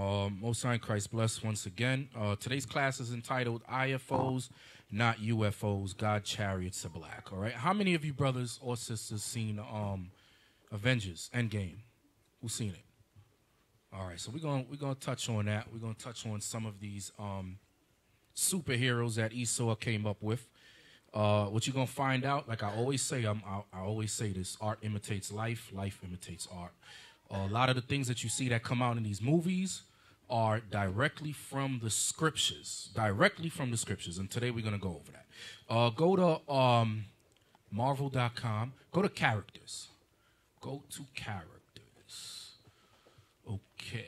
Most High Christ bless once again. Today's class is entitled IFOs, Not UFOs, God Chariots Are Black. All right. How many of you brothers or sisters seen Avengers: Endgame? Who's seen it? All right. So we're gonna touch on that. We're gonna touch on some of these superheroes that Esau came up with. What you're gonna find out, like I always say, I always say this: art imitates life, life imitates art. A lot of the things that you see that come out in these movies are directly from the scriptures, and today we're gonna go over that. Go to Marvel.com. Go to characters. Okay.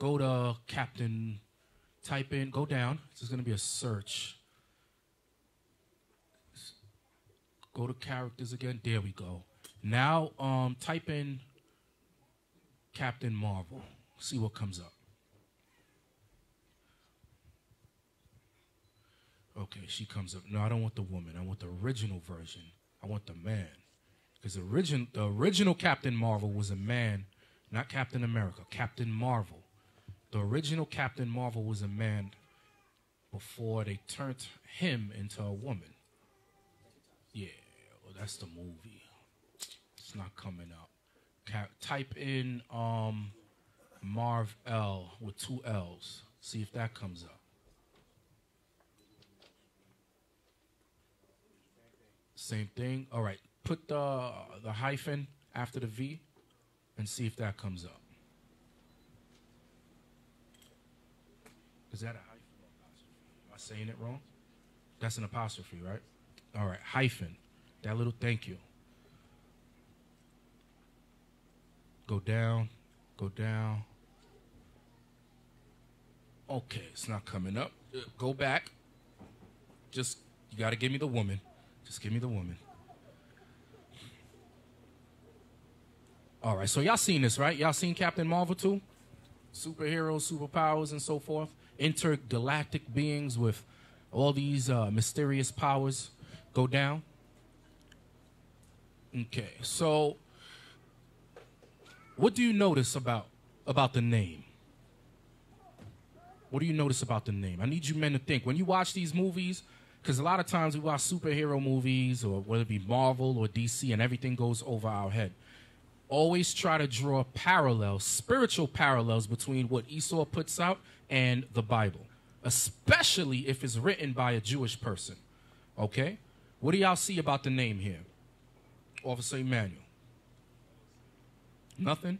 Go to Captain. Type in. Go down. This is gonna be a search. Go to characters again. There we go. Now type in Captain Marvel. See what comes up. Okay, she comes up. No, I don't want the woman. I want the original version. I want the man. Because the original Captain Marvel was a man, not Captain America. Captain Marvel. The original Captain Marvel was a man before they turned him into a woman. Yeah, well, that's the movie. It's not coming up. Type in Marvel with 2 L's. See if that comes up. Same thing. All right. Put the hyphen after the V and see if that comes up. Is that a hyphen or apostrophe? Am I saying it wrong? That's an apostrophe, right? All right, hyphen, that little thank you. Go down, go down. Okay, it's not coming up. Go back. Just, you gotta give me the woman. Just give me the woman. All right, so y'all seen this, right? Y'all seen Captain Marvel too? Superheroes, superpowers, and so forth. Intergalactic beings with all these mysterious powers. Go down. Okay, so what do you notice about the name? What do you notice about the name? I need you men to think. When you watch these movies, because a lot of times we watch superhero movies, or whether it be Marvel or DC, and everything goes over our head. Always try to draw parallels, spiritual parallels, between what Esau puts out and the Bible, especially if it's written by a Jewish person. Okay, what do y'all see about the name here? Officer Emmanuel. Nothing?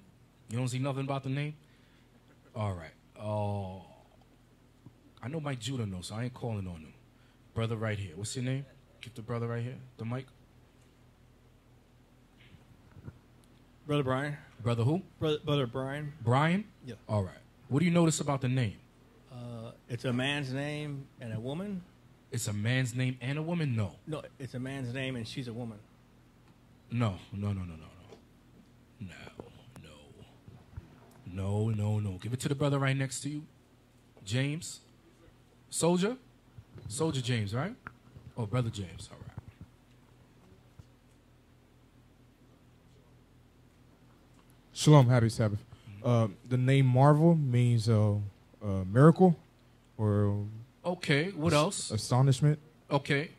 You don't see nothing about the name? All right. Oh, I know Mike Judah knows, so I ain't calling on him. Brother right here. What's your name? Give the brother right here the mic. Brother Brian. Brother who? Brother Brian. Brian? Yeah. All right. What do you notice about the name? It's a man's name and a woman. It's a man's name and a woman? No. No, it's a man's name and she's a woman. No, no, no, no, no, no. No, no, no, no. Give it to the brother right next to you. James? Soldier? Soldier James, right? Oh, Brother James, all right. Shalom, happy Sabbath. The name Marvel means miracle or... Okay, what else? Astonishment. Okay.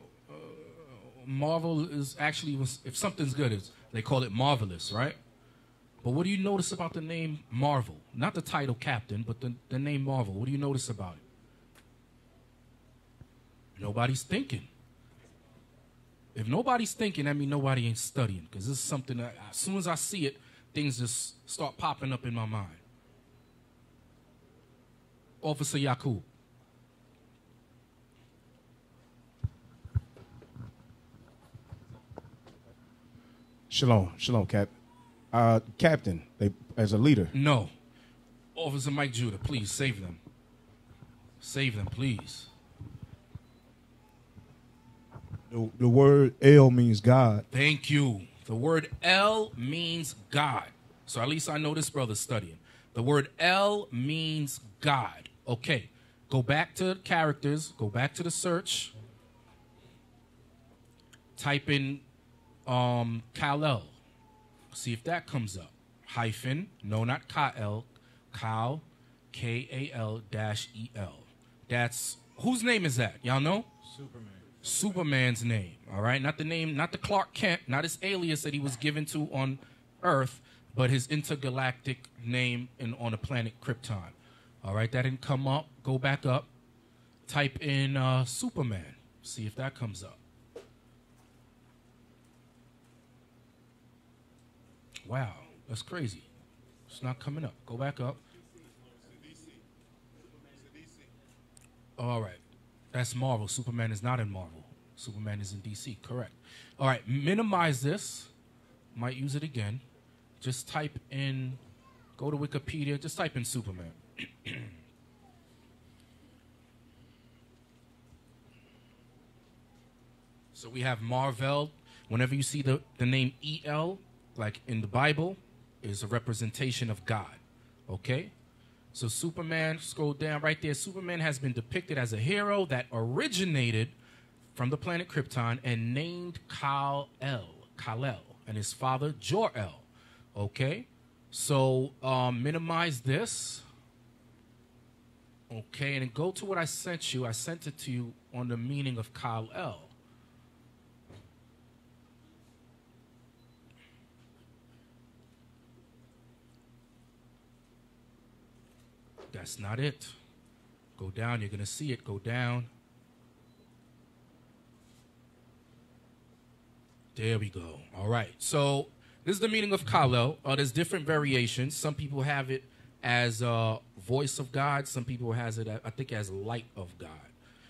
Marvel is actually, if something's good, they call it marvelous, right? But what do you notice about the name Marvel? Not the title Captain, but the name Marvel. What do you notice about it? Nobody's thinking. If nobody's thinking, that means nobody ain't studying, because this is something that, as soon as I see it, things just start popping up in my mind. Officer Yakub. Shalom, shalom, Cap. Captain, as a leader. No. Officer Mike Judah, please save them. Save them, please. The word El means God. Thank you. The word El means God. So at least I know this brother's studying. The word El means God. Okay. Go back to characters. Go back to the search. Type in Kal-El. See if that comes up. Hyphen. No, not Kal-El. Kal. K-A-L-E-L. That's, whose name is that? Y'all know? Superman. Superman's name, all right? Not the name, not the Clark Kent, not his alias that he was given to on Earth, but his intergalactic name in, on the planet Krypton. All right, that didn't come up. Go back up. Type in Superman. See if that comes up. Wow, that's crazy. It's not coming up. Go back up. All right, that's Marvel. Superman is not in Marvel. Superman is in DC, correct. All right, minimize this. Might use it again. Just type in, go to Wikipedia, just type in Superman. So we have Marvel. Whenever you see the name EL, like in the Bible, is a representation of God, okay? So Superman, scroll down right there. Superman has been depicted as a hero that originated from the planet Krypton and named Kal-El, and his father Jor-El. Okay, so minimize this. Okay, and then go to what I sent you. I sent it to you on the meaning of Kal-El. That's not it. Go down. You're going to see it. Go down. There we go. All right, so... this is the meaning of Kal-El. There's different variations. Some people have it as voice of God. Some people has it, I think, as light of God.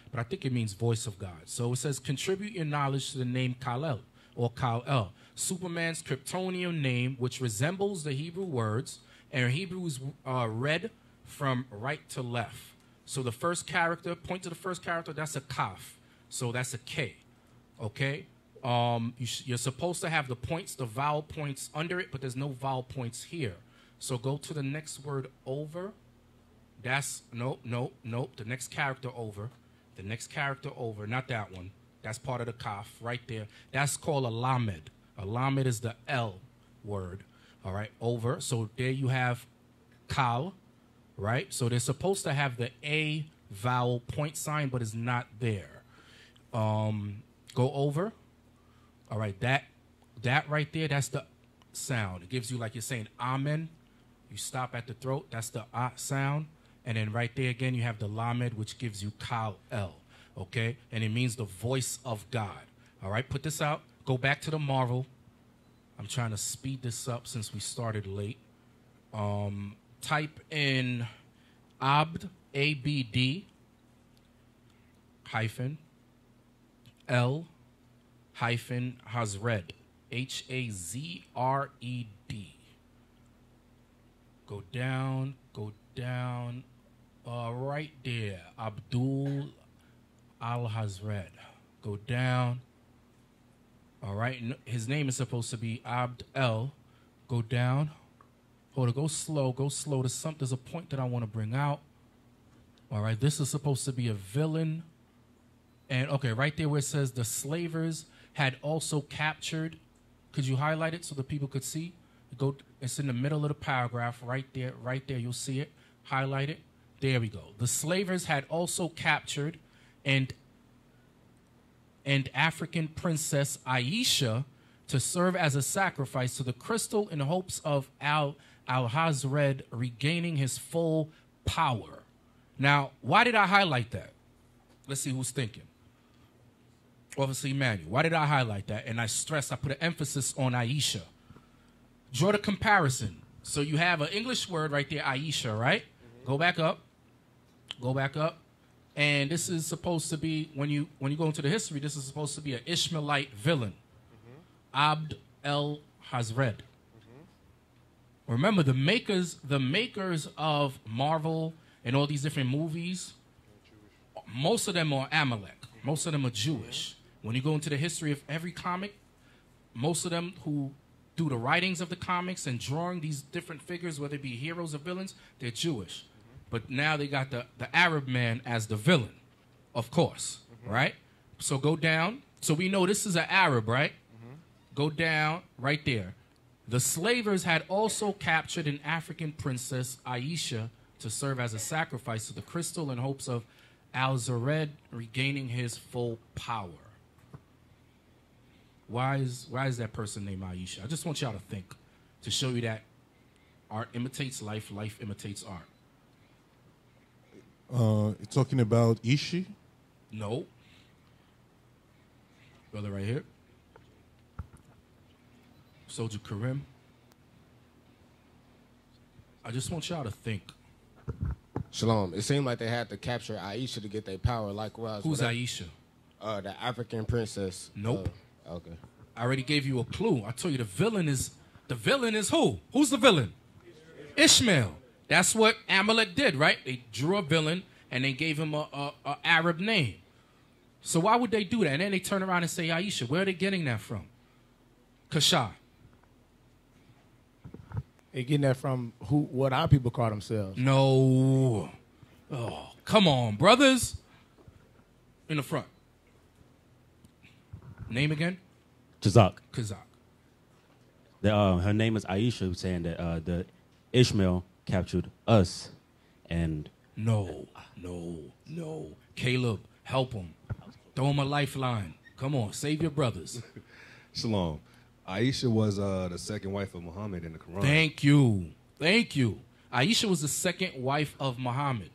But I think it means voice of God. So it says, contribute your knowledge to the name Kal-El or Kal-El, Superman's Kryptonian name, which resembles the Hebrew words. And Hebrews read from right to left. So the first character, point to the first character, that's a Kaf. So that's a K, okay? You're supposed to have the points, the vowel points under it, but there's no vowel points here. So go to the next word over. That's, nope. The next character over. The next character over. Not that one. That's part of the kaf right there. That's called a lamed. A lamed is the L word, all right, over. So there you have kal, right? So they're supposed to have the A vowel point sign, but it's not there. Go over. All right, that right there, that's the sound. It gives you, like you're saying, amen. You stop at the throat. That's the ah sound. And then right there again, you have the lamed, which gives you Kal-El, okay? And it means the voice of God. All right, put this out. Go back to the Marvel. I'm trying to speed this up since we started late. Type in Abd, A-B-D, hyphen, L, hyphen Hazred, H-A-Z-R-E-D. Go down, right there, Abdul Al-Hazred. Go down, all right, his name is supposed to be Abd El. Go down, hold on, go slow, there's a point that I want to bring out. All right, this is supposed to be a villain. And okay, right there where it says the slavers had also captured. Could you highlight it so the people could see? Go. It's in the middle of the paragraph right there. Right there. You'll see it. Highlight it. There we go. The slavers had also captured and African princess Aisha to serve as a sacrifice to the crystal in hopes of Al-Hazred regaining his full power. Now, why did I highlight that? Let's see who's thinking. Obviously, Emmanuel. Why did I highlight that? And I stressed, I put an emphasis on Aisha. Draw the comparison. So you have an English word right there, Aisha, right? Mm-hmm. Go back up. Go back up. And this is supposed to be, when you go into the history, this is supposed to be an Ishmaelite villain. Mm-hmm. Abd El-Hazred. Mm-hmm. Remember, the makers of Marvel and all these different movies, most of them are Amalek. Most of them are Jewish. When you go into the history of every comic, most of them who do the writings of the comics and drawing these different figures, whether it be heroes or villains, they're Jewish. But now they got the Arab man as the villain, of course, right? So go down. So we know this is an Arab, right? Go down right there. The slavers had also captured an African princess, Aisha, to serve as a sacrifice to the crystal in hopes of Al-Zared regaining his full power. Why is that person named Aisha? I just want y'all to think, to show you that art imitates life, life imitates art. You're talking about Ishii? No. Brother right here. Soldier Karim. I just want y'all to think. Shalom. It seemed like they had to capture Aisha to get their power. Likewise. Who's Aisha? The African princess. Nope. Okay. I already gave you a clue. I told you the villain is who? Who's the villain? Ishmael. That's what Amalek did, right? They drew a villain and they gave him a Arab name. So why would they do that? And then they turn around and say Aisha. Where are they getting that from? Kasha. They getting that from what our people call themselves. No. Oh, come on, brothers. In the front. Name again? Kazak. Kazak. Her name is Aisha, saying that the Ishmael captured us. And no. Caleb, help him. Throw him a lifeline. Come on, save your brothers. Shalom. Aisha was the second wife of Muhammad in the Quran. Thank you. Thank you. Aisha was the second wife of Muhammad.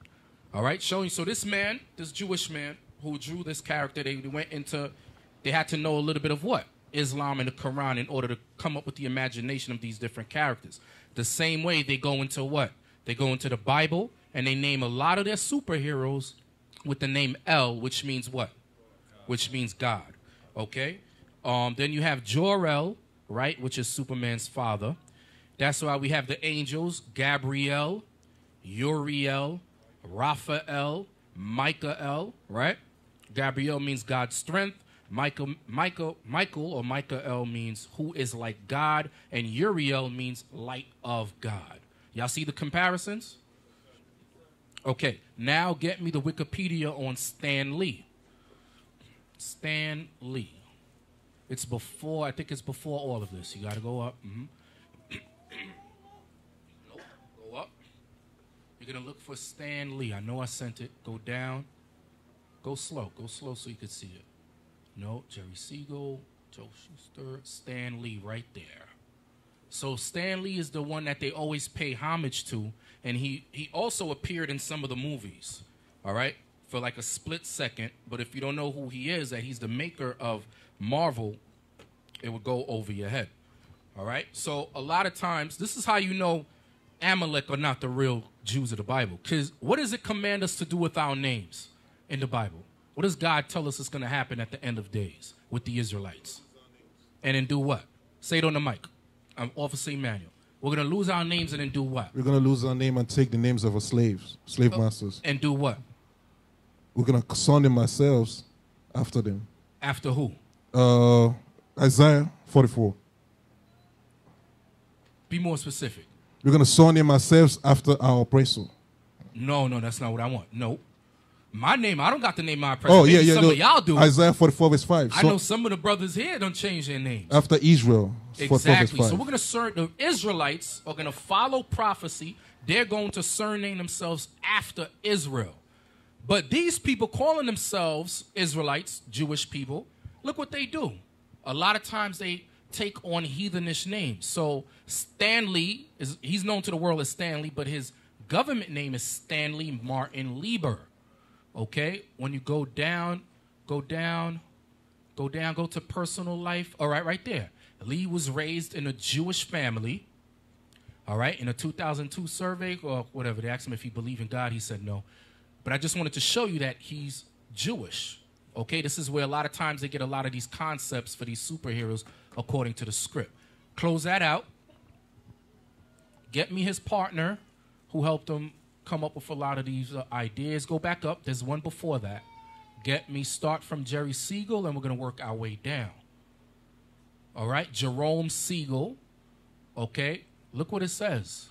All right, showing. So this man, this Jewish man who drew this character, they had to know a little bit of what? Islam and the Quran in order to come up with the imagination of these different characters. The same way they go into what? They go into the Bible and they name a lot of their superheroes with the name El, which means what? Which means God. Okay? Then you have Jor-El, right, which is Superman's father. That's why we have the angels, Gabriel, Uriel, Raphael, Michael, right? Gabriel means God's strength. Michael or Michael means who is like God, and Uriel means light of God. Y'all see the comparisons? Okay, now get me the Wikipedia on Stan Lee. Stan Lee. It's before, I think it's before all of this. You got to go up. Mm-hmm. Nope, go up. You're going to look for Stan Lee. I know I sent it. Go down. Go slow so you can see it. No, Jerry Siegel, Joe Shuster, Stan Lee right there. So Stan Lee is the one that they always pay homage to, and he also appeared in some of the movies, all right, for like a split second. But if you don't know who he is, that he's the maker of Marvel, it would go over your head, all right? So a lot of times, this is how you know Amalek are not the real Jews of the Bible, because what does it command us to do with our names in the Bible? What does God tell us is going to happen at the end of days with the Israelites? And then do what? Say it on the mic. I'm Officer Emmanuel. We're going to lose our names and then do what? We're going to lose our name and take the names of our slaves, slave masters. And do what? We're going to son them ourselves after them. After who? Isaiah 44. Be more specific. We're going to son them ourselves after our oppressor. No, that's not what I want. No. My name, I don't got to name my president. Oh, yeah, yeah. Some of y'all do. Isaiah 44, verse 5. I know some of the brothers here don't change their names. After Israel, exactly. So we're going to serve, the Israelites are going to follow prophecy. They're going to surname themselves after Israel. But these people calling themselves Israelites, Jewish people, look what they do. A lot of times they take on heathenish names. So Stanley, he's known to the world as Stanley, but his government name is Stanley Martin Lieber. Okay, when you go down, go to personal life. All right, right there. Lee was raised in a Jewish family. All right, in a 2002 survey or whatever, they asked him if he believed in God. He said no. But I just wanted to show you that he's Jewish. Okay, this is where a lot of times they get a lot of these concepts for these superheroes according to the script. Close that out. Get me his partner who helped him come up with a lot of these ideas. Go back up. There's one before that. Get me, start from Jerry Siegel, and we're going to work our way down. All right, Jerome Siegel. Okay, look what it says.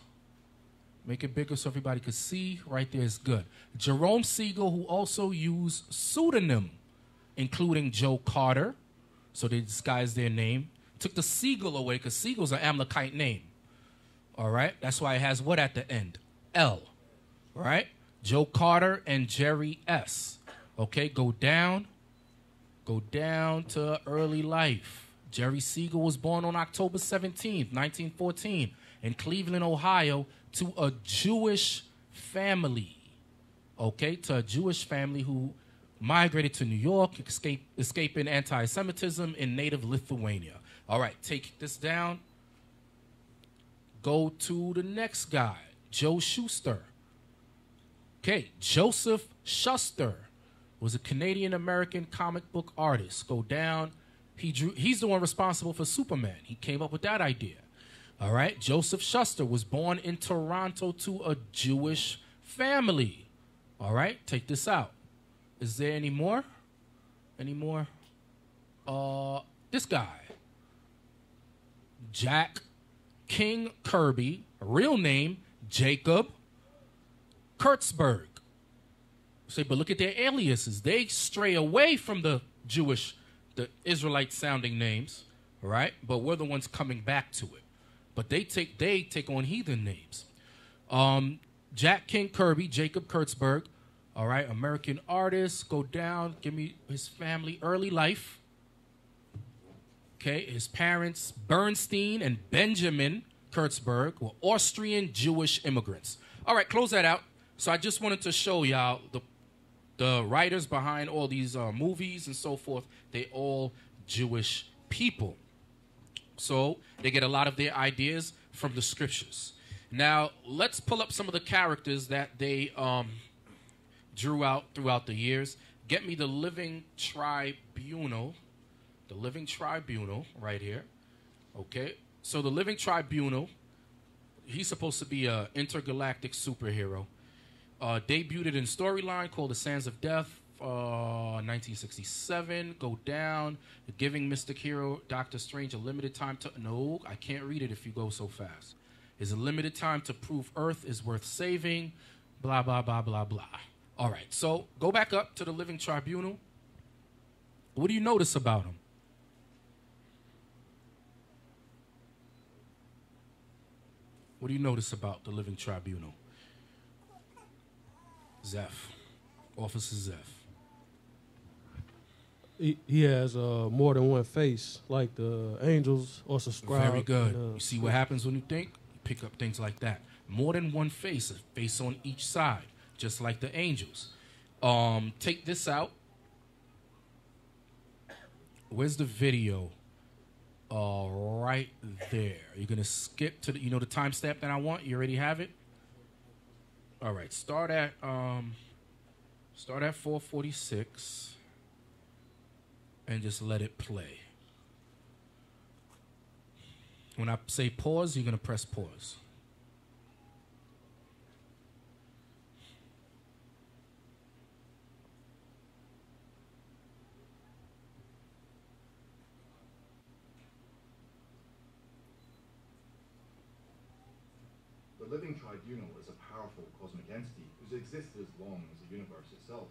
Make it bigger so everybody could see. Right there is good. Jerome Siegel, who also used pseudonym, including Joe Carter, so they disguised their name, took the Siegel away because Siegel's an Amalekite name. All right, that's why it has what at the end? L. right? Joe Carter and Jerry S. Okay, go down to early life. Jerry Siegel was born on October 17th, 1914, in Cleveland, Ohio, to a Jewish family. Okay, to a Jewish family who migrated to New York, escaping anti-Semitism in native Lithuania. All right, take this down. Go to the next guy, Joe Shuster. Okay, Joseph Shuster was a Canadian-American comic book artist. Go down. He's the one responsible for Superman. He came up with that idea. All right, Joseph Shuster was born in Toronto to a Jewish family. All right, take this out. Is there any more? Any more? This guy, Jack King Kirby, real name Jacob Kurtzberg. Say, but look at their aliases. They stray away from the Jewish, the Israelite-sounding names, right? But we're the ones coming back to it. But they take on heathen names. Jack King Kirby, Jacob Kurtzberg, all right, American artist. Go down. Give me his family, early life. Okay, his parents, Bernstein and Benjamin Kurtzberg, were Austrian Jewish immigrants. All right, close that out. So I just wanted to show y'all the writers behind all these movies and so forth. They all Jewish people. So they get a lot of their ideas from the scriptures. Now, let's pull up some of the characters that they drew out throughout the years. Get me The Living Tribunal. The Living Tribunal right here. Okay, so The Living Tribunal, he's supposed to be an intergalactic superhero. Debuted in storyline called The Sands of Death, 1967. Go down. The Giving Mystic Hero, Doctor Strange, a limited time to... No, I can't read it if you go so fast. Is a limited time to prove Earth is worth saving. Blah, blah, blah, blah, blah. All right, so go back up to The Living Tribunal. What do you notice about him? What do you notice about The Living Tribunal? Zeph, Officer Zeph. He has more than one face, like the angels or subscribe. Very good. And, you see what happens when you think? You pick up things like that. More than one face, a face on each side, just like the angels. Take this out. Where's the video? Right there. You're going to skip to the, you know, the timestamp that I want? You already have it? All right, start at 4:46 and just let it play. When I say pause, you're going to press pause. The Living Tribunal is a powerful cosmic entity whose existed as long as the universe itself.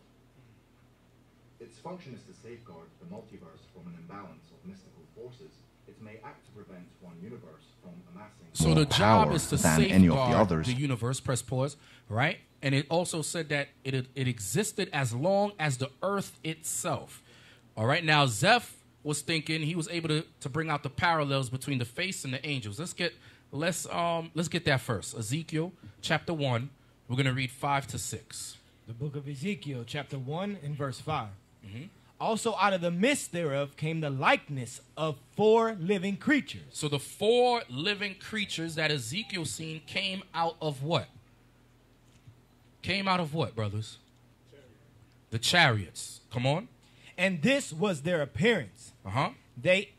Its function is to safeguard the multiverse from an imbalance of mystical forces. It may act to prevent one universe from amassing. So the job is to safeguard the universe. Press pause, right? And it also said that it existed as long as the Earth itself. All right. Now Zeph was thinking he was able to bring out the parallels between the face and the angels. Let's get that first. Ezekiel chapter 1. We're going to read 5 to 6. The book of Ezekiel chapter 1 and verse 5. Mm-hmm. Also out of the midst thereof came the likeness of four living creatures. So the four living creatures that Ezekiel seen came out of what? Came out of what, brothers? Chariot. The chariots. Come on. And this was their appearance. Uh-huh. They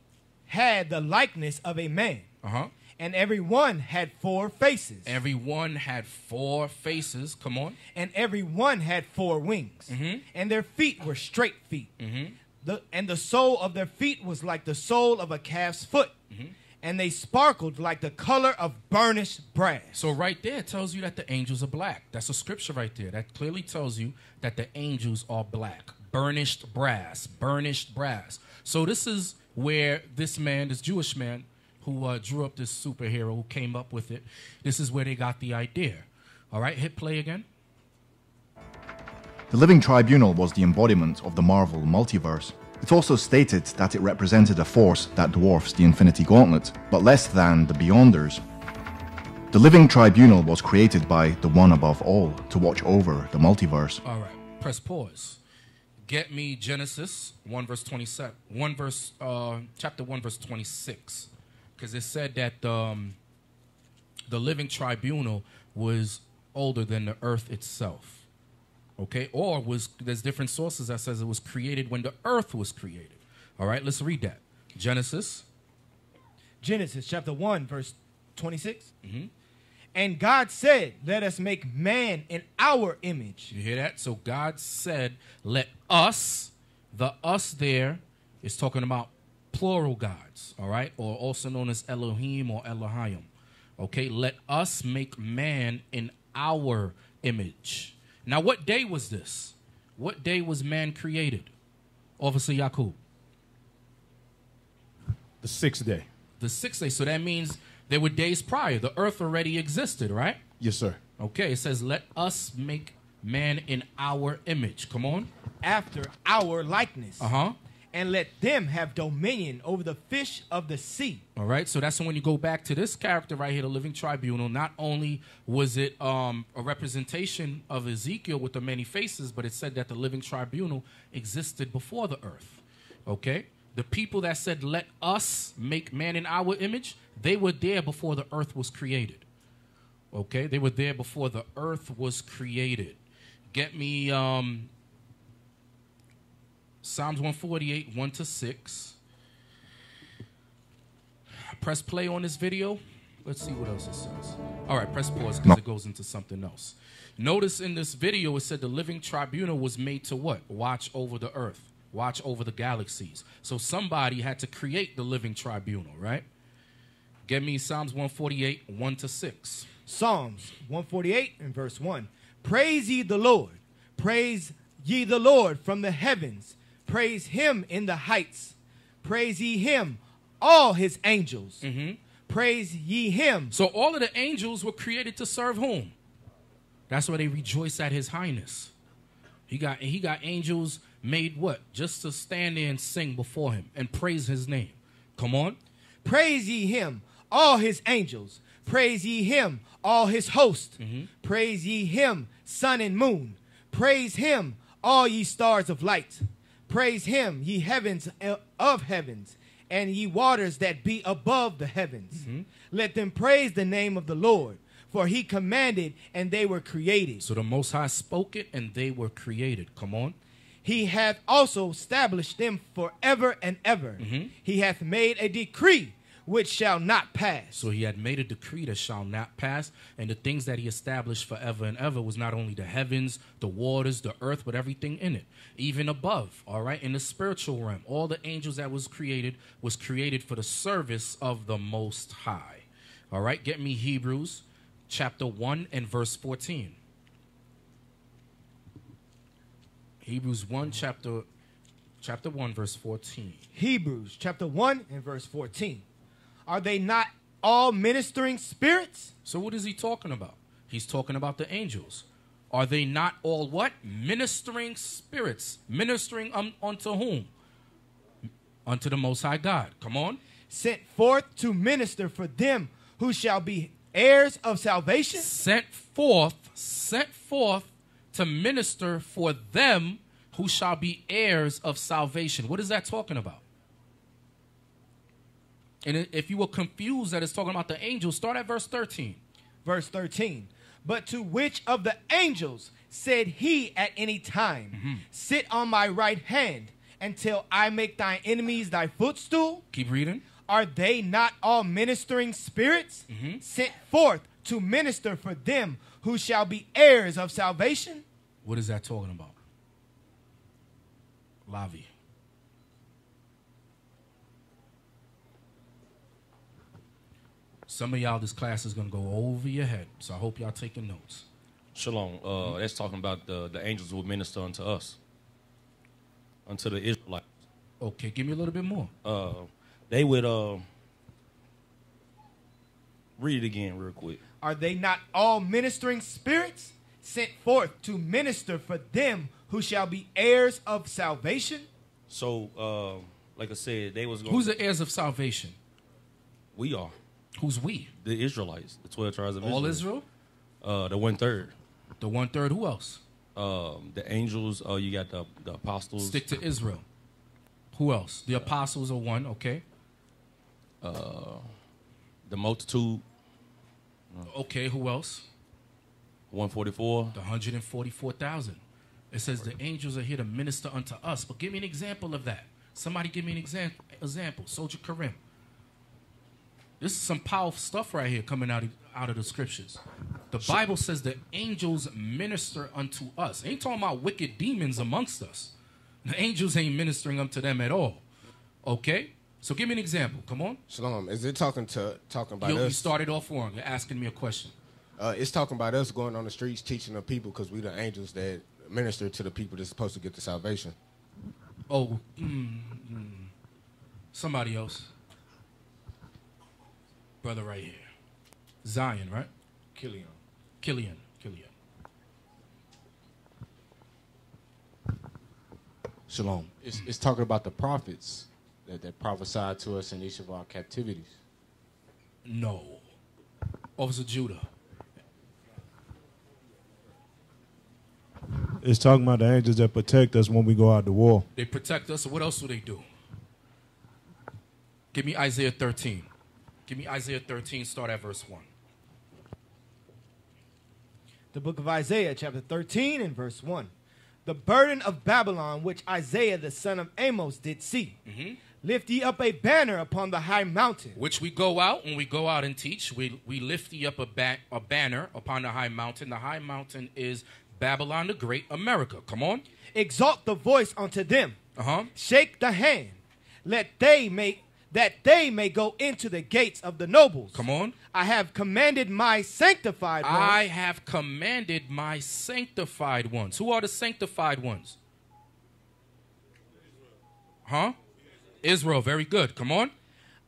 had the likeness of a man. Uh-huh. And every one had four faces. Every one had four faces. Come on. And every one had four wings. Mm-hmm. And their feet were straight feet. Mm-hmm. And the sole of their feet was like the sole of a calf's foot. Mm-hmm. And they sparkled like the color of burnished brass. So right there it tells you that the angels are black. That's a scripture right there. That clearly tells you that the angels are black. Burnished brass. Burnished brass. So this is where this man, this Jewish man, who drew up this superhero, who came up with it. This is where they got the idea. All right, hit play again. The Living Tribunal was the embodiment of the Marvel multiverse. It's also stated that it represented a force that dwarfs the Infinity Gauntlet, but less than the Beyonders. The Living Tribunal was created by The One Above All to watch over the multiverse. All right, press pause. Get me Genesis 1 verse 27, chapter 1 verse 26, because it said that the Living Tribunal was older than the earth itself. Okay, or was, there's different sources that says it was created when the earth was created. All right, let's read that. Genesis chapter 1 verse 26. Mm-hmm. And God said, let us make man in our image. You hear that? So God said, let us, the us there is talking about plural gods, all right, or also known as Elohim or Elohim. Okay, let us make man in our image. Now, what day was this? What day was man created? Officer Yaqub. The sixth day. The sixth day. So that means there were days prior. The earth already existed, right? Yes, sir. Okay, it says, let us make man in our image. Come on. After our likeness. Uh-huh. And let them have dominion over the fish of the sea. All right, so that's when you go back to this character right here, the Living Tribunal. Not only was it a representation of Ezekiel with the many faces, but it said that the Living Tribunal existed before the earth, okay? The people that said, let us make man in our image, they were there before the earth was created, okay? They were there before the earth was created. Get me... Psalms 148, 1-6. Press play on this video. Let's see what else it says. All right, press pause because it goes into something else. Notice in this video it said the Living Tribunal was made to what? Watch over the earth. Watch over the galaxies. So somebody had to create the Living Tribunal, right? Get me Psalms 148, 1-6. Psalms 148 and verse 1. Praise ye the Lord. Praise ye the Lord from the heavens. Praise him in the heights. Praise ye him, all his angels. Mm-hmm. Praise ye him. So all of the angels were created to serve whom? That's why they rejoice at his highness. He got angels made what? Just to stand there and sing before him and praise his name. Come on. Praise ye him, all his angels. Praise ye him, all his host. Mm-hmm. Praise ye him, sun and moon. Praise him, all ye stars of light. Praise him, ye heavens of heavens, and ye waters that be above the heavens. Mm-hmm. Let them praise the name of the Lord, for he commanded, and they were created. So the Most High spoke it, and they were created. Come on. He hath also established them forever and ever. Mm-hmm. He hath made a decree which shall not pass. So he had made a decree that shall not pass, and the things that he established forever and ever was not only the heavens, the waters, the earth, but everything in it, even above, all right, in the spiritual realm. All the angels that was created for the service of the Most High. All right, get me Hebrews chapter 1 and verse 14. Hebrews 1 chapter 1 verse 14. Hebrews chapter 1 and verse 14. Are they not all ministering spirits? So what is he talking about? He's talking about the angels. Are they not all what? Ministering spirits. Ministering unto whom? Unto the Most High God. Come on. Sent forth to minister for them who shall be heirs of salvation. Sent forth to minister for them who shall be heirs of salvation. What is that talking about? And if you were confused that it's talking about the angels, start at verse 13. Verse 13. But to which of the angels said he at any time, mm-hmm, sit on my right hand until I make thine enemies thy footstool? Keep reading. Are they not all ministering spirits, mm-hmm, sent forth to minister for them who shall be heirs of salvation? What is that talking about? Lavi. Some of y'all, this class is going to go over your head, so I hope y'all taking notes. Shalom. That's talking about the angels will minister unto us, unto the Israelites. Okay, give me a little bit more. They would read it again real quick. Are they not all ministering spirits sent forth to minister for them who shall be heirs of salvation. So, like I said, they was going. Who's the heirs of salvation? We are. Who's we? The Israelites, the 12 tribes of Israel. All Israel? The 1/3. The 1/3. Who else? The angels. You got the apostles. Stick to Israel. Who else? The apostles are one. Okay. The multitude. Okay. Who else? 144. The 144,000. It says the angels are here to minister unto us. But give me an example of that. Somebody give me an example. Soldier Karim. This is some powerful stuff right here coming out of the scriptures. The Bible says the angels minister unto us. It ain't talking about wicked demons amongst us. The angels ain't ministering unto them at all. Okay? So give me an example. Come on. Shalom. Is it talking about us? You started off wrong. You're asking me a question. It's talking about us going on the streets teaching the people because we the angels that minister to the people that's supposed to get the salvation. Oh, somebody else. Brother right here. Zion, right? Killian. Shalom. It's talking about the prophets that prophesied to us in each of our captivities. No. Officer Judah. It's talking about the angels that protect us when we go out to war. They protect us. What else do they do? Give me Isaiah 13. Give me Isaiah 13. Start at verse 1. The book of Isaiah, chapter 13 and verse 1. The burden of Babylon, which Isaiah the son of Amos did see. Mm-hmm. Lift ye up a banner upon the high mountain. Which we go out, when we go out and teach, we lift ye up a banner upon the high mountain. The high mountain is Babylon the Great, America. Come on. Exalt the voice unto them. Shake the hand. That they may go into the gates of the nobles. Come on. I have commanded my sanctified ones. I have commanded my sanctified ones. Who are the sanctified ones? Huh? Israel. Very good. Come on.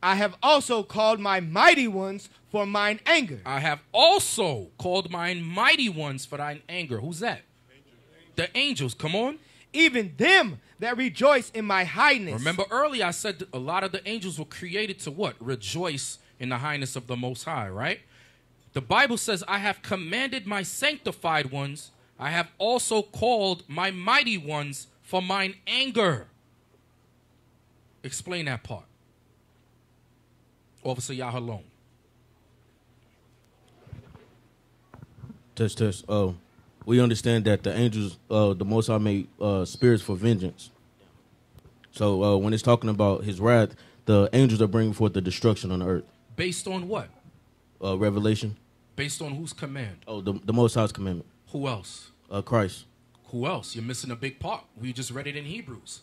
I have also called my mighty ones for mine anger. I have also called mine mighty ones for thine anger. Who's that? Angels. The angels. Come on. Even them that rejoice in my highness. Remember earlier I said that a lot of the angels were created to what? Rejoice in the highness of the Most High, right? The Bible says, I have commanded my sanctified ones. I have also called my mighty ones for mine anger. Explain that part. Officer Yahalom. Test. Oh, we understand that the angels, the Most High made spirits for vengeance. So when it's talking about his wrath, the angels are bringing forth the destruction on the earth. Based on what? Revelation. Based on whose command? Oh, the Most High's commandment. Who else? Christ. Who else? You're missing a big part. We just read it in Hebrews.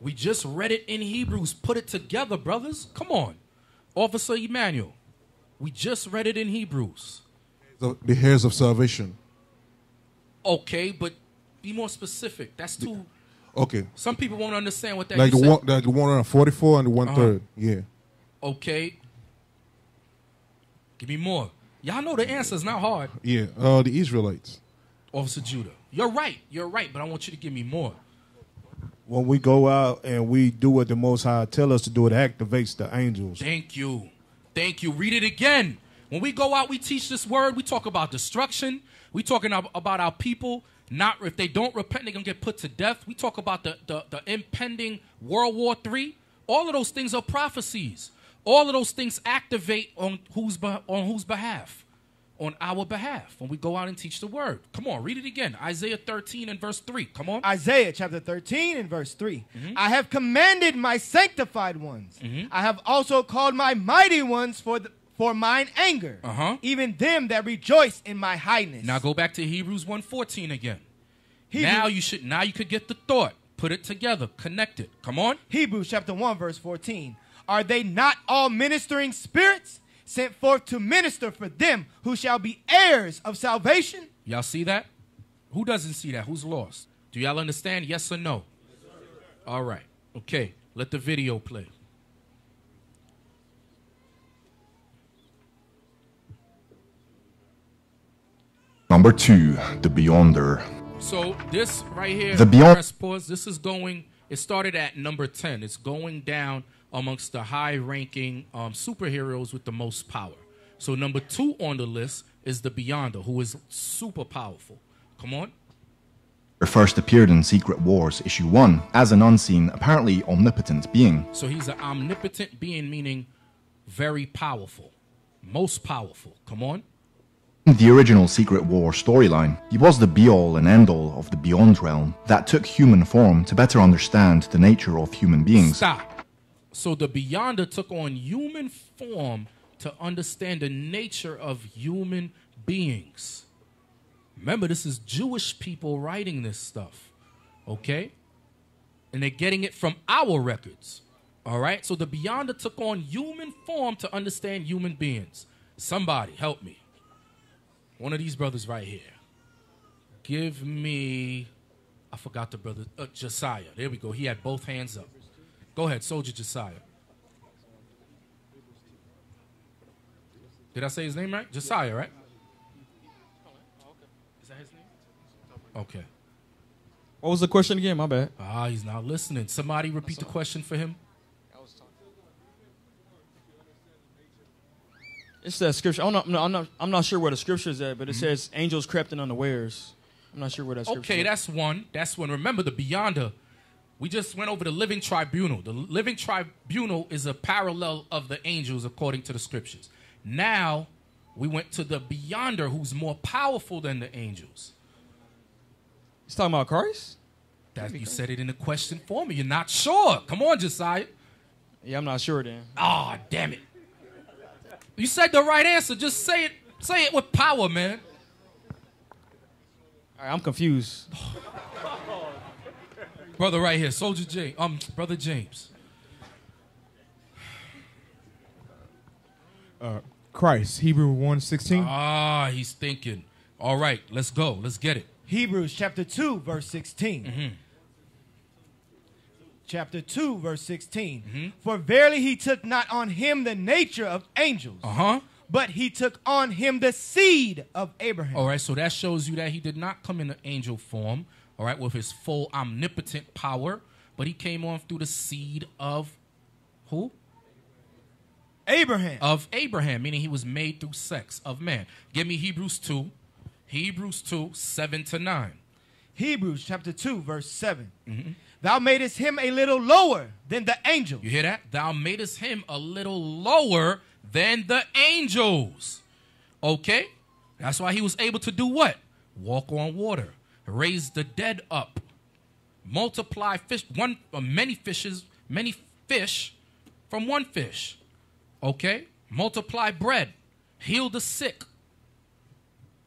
We just read it in Hebrews. Put it together, brothers. Come on. Officer Emmanuel, we just read it in Hebrews. The heirs of salvation. Okay, but be more specific. That's too... Okay. Some people won't understand what that is. Like the 144 and the 1/3. Yeah. Okay. Give me more. Y'all know the answer. It's not hard. Yeah. The Israelites. Officer Judah. You're right. You're right, but I want you to give me more. When we go out and we do what the Most High tell us to do, it activates the angels. Thank you. Thank you. Read it again. When we go out, we teach this word. We talk about destruction. We talking about our people. Not if they don't repent, they're going to get put to death. We talk about the impending World War III. All of those things are prophecies. All of those things activate on whose behalf? On our behalf when we go out and teach the word. Come on, read it again. Isaiah 13 and verse 3. Come on. Isaiah chapter 13 and verse 3. Mm-hmm. I have commanded my sanctified ones. Mm-hmm. I have also called my mighty ones for mine anger, even them that rejoice in my highness. Now go back to Hebrews 1:14 again. Now you could get the thought. Put it together. Connect it. Come on. Hebrews chapter 1 verse 14. Are they not all ministering spirits sent forth to minister for them who shall be heirs of salvation? Y'all see that? Who doesn't see that? Who's lost? Do y'all understand? Yes or no? Yes, all right. Okay. Let the video play. Number 2, The Beyonder. So this right here, this is going, it started at number 10. It's going down amongst the high-ranking superheroes with the most power. So number 2 on the list is The Beyonder, who is super powerful. Come on. He first appeared in Secret Wars issue 1 as an unseen, apparently omnipotent being. So he's an omnipotent being, meaning very powerful, most powerful. Come on. In the original Secret War storyline, he was the be-all and end-all of the Beyond Realm that took human form to better understand the nature of human beings. Stop. So the Beyonder took on human form to understand the nature of human beings. Remember, this is Jewish people writing this stuff, okay? And they're getting it from our records, all right? So the Beyonder took on human form to understand human beings. Somebody help me. One of these brothers right here. Give me, I forgot the brother, Josiah. There we go. He had both hands up. Go ahead, Soldier Josiah. Did I say his name right? Josiah, right? Is that his name? Okay. What was the question again? My bad. Ah, he's not listening. Somebody repeat the question for him. It's that scripture. I'm not sure where the scripture is at, but it says angels crept in unawares. I'm not sure where that scripture is. Okay, that's one. That's one. Remember the Beyonder. We just went over the Living Tribunal. The Living Tribunal is a parallel of the angels according to the scriptures. Now we went to the Beyonder, who's more powerful than the angels. He's talking about Christ? That, you said it in the question for me. You're not sure. Come on, Josiah. Yeah, I'm not sure then. Oh, damn it. You said the right answer. Just say it with power, man. All right, I'm confused. Brother right here, Soldier James. Brother James. Christ, Hebrews 1:16. Ah, he's thinking. All right, let's go. Let's get it. Hebrews 2:16. Mm-hmm. Chapter 2, verse 16. Mm-hmm. For verily he took not on him the nature of angels, but he took on him the seed of Abraham. All right, so that shows you that he did not come in the angel form, all right, with his full omnipotent power, but he came on through the seed of who? Abraham. Of Abraham, meaning he was made through sex of man. Give me Hebrews 2:7 to 9. Hebrews 2:7. Mm-hmm. Thou madest him a little lower than the angels. You hear that? Thou madest him a little lower than the angels. Okay? That's why he was able to do what? Walk on water. Raise the dead up. Multiply fish, many fish from one fish. Okay? Multiply bread. Heal the sick.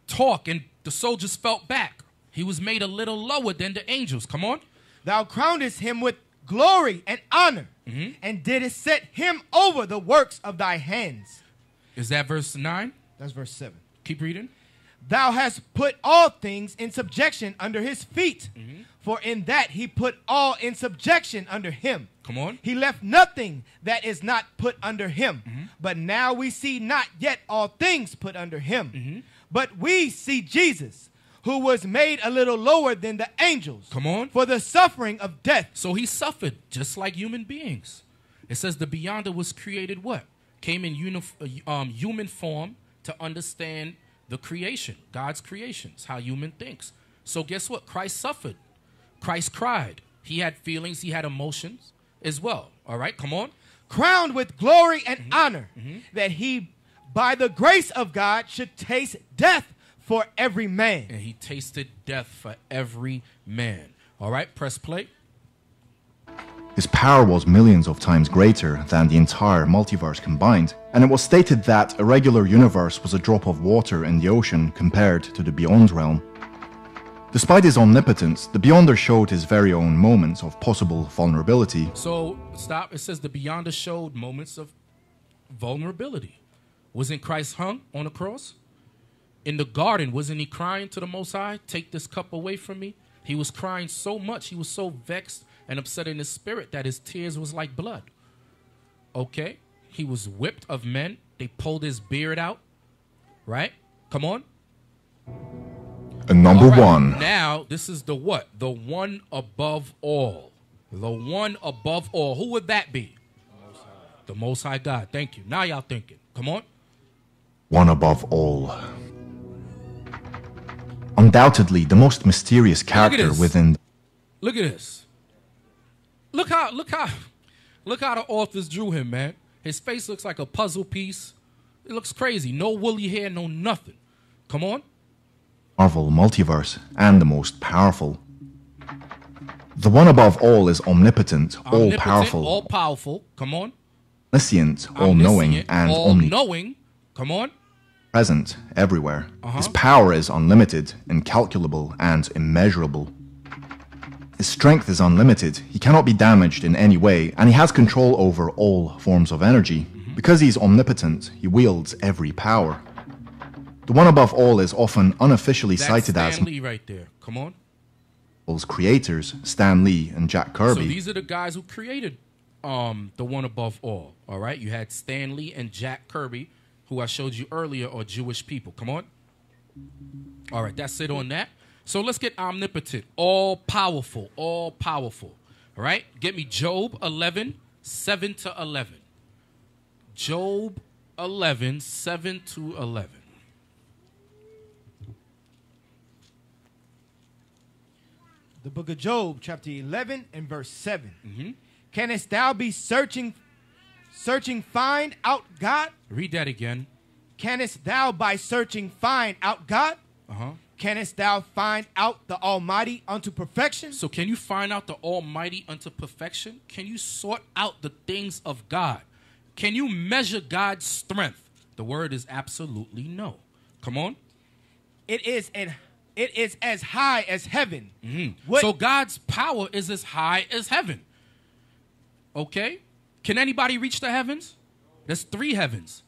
Talk, and the soldiers felt back. He was made a little lower than the angels. Come on. Thou crownest him with glory and honor, and didst set him over the works of thy hands. Is that verse 9? That's verse 7. Keep reading. Thou hast put all things in subjection under his feet, for in that he put all in subjection under him. Come on. He left nothing that is not put under him, but now we see not yet all things put under him, but we see Jesus, who was made a little lower than the angels. Come on. For the suffering of death. So he suffered just like human beings. It says the Beyonder was created what? Came in human form to understand the creation, God's creations, how human thinks. So guess what? Christ suffered. Christ cried. He had feelings. He had emotions as well. All right, come on. Crowned with glory and honor, that he, by the grace of God, should taste death for every man. And he tasted death for every man. All right, press play. His power was millions of times greater than the entire multiverse combined, and it was stated that a regular universe was a drop of water in the ocean compared to the Beyond Realm. Despite his omnipotence, the Beyonder showed his very own moments of possible vulnerability. So, stop. It says the Beyonder showed moments of vulnerability. Wasn't Christ hung on a cross? In the garden, wasn't he crying to the Most High, take this cup away from me? He was crying so much, he was so vexed and upset in his spirit that his tears was like blood. Okay? He was whipped of men. They pulled his beard out. Right? Come on. And number one. Now, this is the what? The One Above All. The One Above All. Who would that be? The Most High God. Thank you. Now y'all thinking. Come on. One above all. Undoubtedly, the most mysterious character within... Look at this. Look how the authors drew him, man. His face looks like a puzzle piece. It looks crazy. No woolly hair, no nothing. Come on. Marvel multiverse, and the most powerful. The One Above All is omnipotent, all-powerful. All-powerful. Come on. Omniscient, all-knowing, and all-knowing. Come on. Present everywhere. His power is unlimited, incalculable, and immeasurable. His strength is unlimited, he cannot be damaged in any way, and he has control over all forms of energy. Because he's omnipotent, he wields every power. The One Above All is often unofficially cited as... Stan Lee right there, come on. Those creators, Stan Lee and Jack Kirby. So these are the guys who created The One Above All, all right? You had Stan Lee and Jack Kirby, who I showed you earlier are Jewish people, come on. All right, that's it on that. So let's get omnipotent, all-powerful, all-powerful, all right? Get me Job 11, 7 to 11. Job 11, 7 to 11. The book of Job, chapter 11 and verse 7. Canst thou be searching, find out God? Read that again. Canst thou by searching find out God? Canst thou find out the Almighty unto perfection? So can you find out the Almighty unto perfection? Can you sort out the things of God? Can you measure God's strength? The word is absolutely no. Come on. It is as high as heaven. So God's power is as high as heaven. Okay? Can anybody reach the heavens? There's three heavens.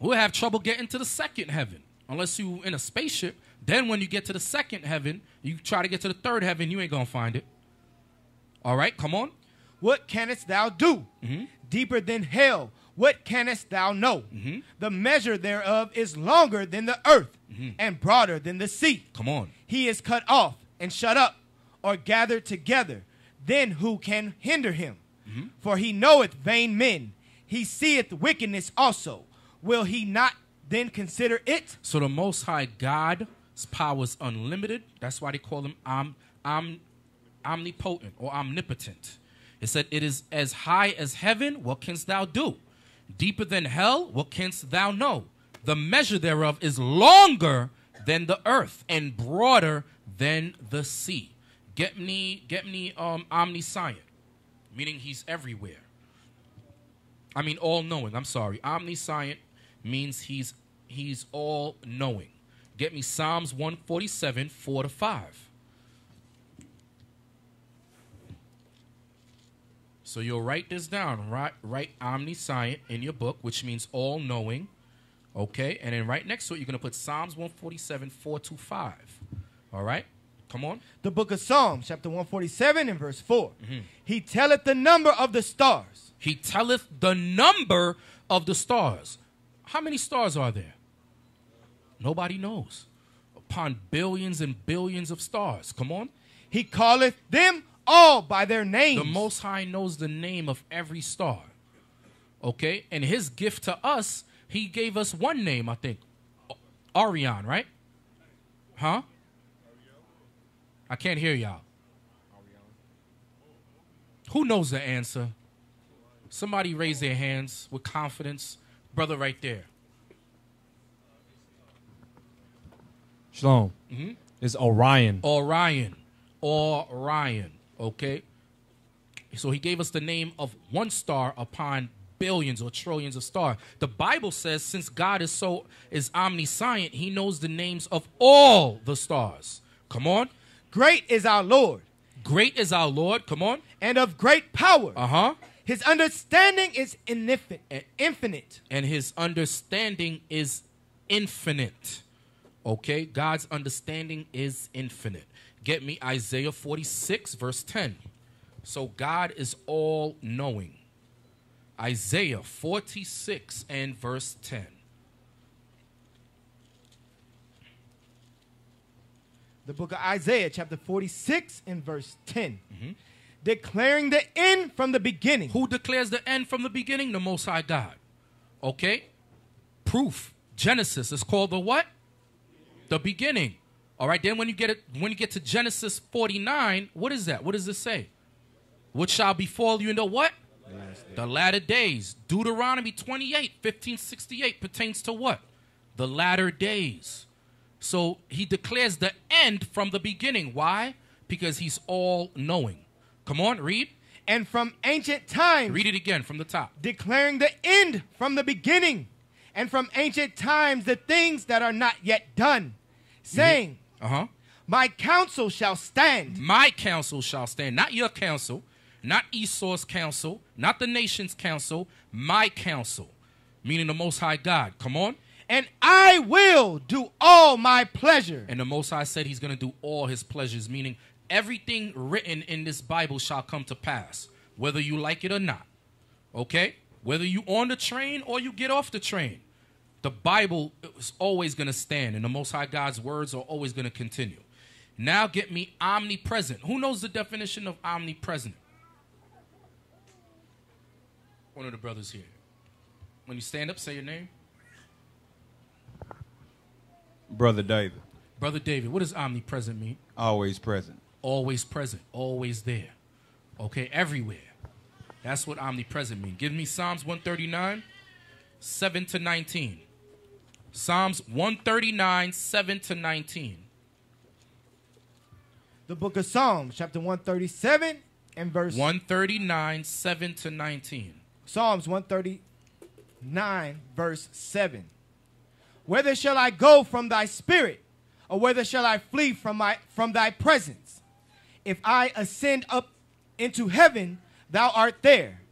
We'll have trouble getting to the second heaven. Unless you're in a spaceship. Then when you get to the second heaven, you try to get to the third heaven, you ain't going to find it. All right, come on. What canst thou do? Deeper than hell, what canst thou know? The measure thereof is longer than the earth and broader than the sea. Come on. He is cut off and shut up or gathered together. Then who can hinder him? For he knoweth vain men. He seeth wickedness also. Will he not then consider it? So the Most High God... His power is unlimited. That's why they call him omnipotent or omnipotent. It said, it is as high as heaven. What canst thou do? Deeper than hell. What canst thou know? The measure thereof is longer than the earth and broader than the sea. Get me omniscient, meaning he's everywhere. I mean, all knowing. I'm sorry. Omniscient means he's all knowing. Get me Psalms 147, 4 to 5. So you'll write this down. Write omniscient in your book, which means all-knowing. Okay? And then right next to it, you're going to put Psalms 147, 4 to 5. All right? Come on. The book of Psalms, chapter 147 and verse 4. He telleth the number of the stars. He telleth the number of the stars. How many stars are there? Nobody knows. Upon billions and billions of stars. Come on. He calleth them all by their names. The Most High knows the name of every star. Okay? And his gift to us, he gave us one name, I think. Orion, right? Huh? I can't hear y'all. Who knows the answer? Somebody raise their hands with confidence. Brother right there. Shalom. It's Orion. Orion. Orion. Okay? So he gave us the name of one star upon billions or trillions of stars. The Bible says since God is omniscient, he knows the names of all the stars. Come on. Great is our Lord. Great is our Lord. Come on. And of great power. His understanding is infinite. And his understanding is infinite. Okay, God's understanding is infinite. Get me Isaiah 46, verse 10. So God is all-knowing. Isaiah 46 and verse 10. the book of Isaiah, chapter 46 and verse 10. Mm-hmm. Declaring the end from the beginning. Who declares the end from the beginning? The Most High God. Okay? Proof. Genesis is called the what? The beginning. All right, then when you get it, when you get to Genesis 49, what is that? What does it say? What shall befall you in the what? The latter days. Deuteronomy 28, 1568 pertains to what? The latter days. So he declares the end from the beginning. Why? Because he's all-knowing. Come on, read. And from ancient times. Read it again from the top. Declaring the end from the beginning. And from ancient times the things that are not yet done. Saying, my counsel shall stand. My counsel shall stand. Not your counsel. Not Esau's counsel. Not the nation's counsel. My counsel. Meaning the Most High God. Come on. And I will do all my pleasure. And the Most High said he's going to do all his pleasures. Meaning everything written in this Bible shall come to pass. Whether you like it or not. Okay? Whether you on the train or you get off the train. The Bible is always going to stand. And the Most High God's words are always going to continue. Now get me omnipresent. Who knows the definition of omnipresent? One of the brothers here. When you stand up, say your name. Brother David. Brother David, what does omnipresent mean? Always present. Always present. Always there. Okay, everywhere. That's what omnipresent means. Give me Psalms 139, 7 to 19. Psalms 139, 7 to 19. The book of Psalms, chapter 137 and verse 139, 7 to 19. Psalms 139, verse 7. Whether shall I go from thy spirit, or whether shall I flee from thy presence? If I ascend up into heaven, thou art there.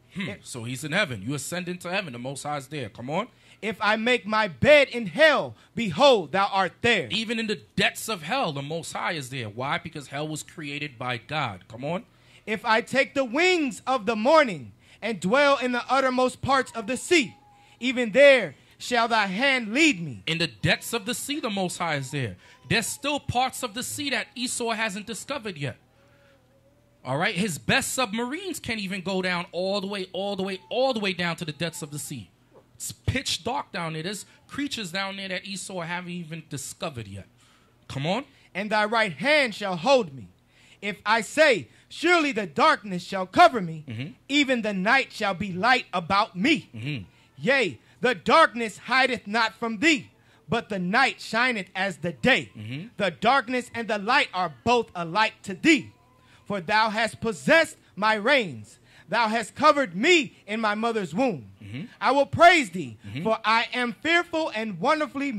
So he's in heaven. You ascend into heaven. The Most High is there. Come on. If I make my bed in hell, behold, thou art there. Even in the depths of hell, the Most High is there. Why? Because hell was created by God. Come on. If I take the wings of the morning and dwell in the uttermost parts of the sea, even there shall thy hand lead me. In the depths of the sea, the Most High is there. There's still parts of the sea that Esau hasn't discovered yet. All right? His best submarines can't even go down all the way down to the depths of the sea. It's pitch dark down there. There's creatures down there that Esau haven't even discovered yet. Come on. And thy right hand shall hold me. If I say, surely the darkness shall cover me, even the night shall be light about me. Yea, the darkness hideth not from thee, but the night shineth as the day. The darkness and the light are both alike to thee. For thou hast possessed my reins. Thou hast covered me in my mother's womb. I will praise thee, for I am fearful and wonderfully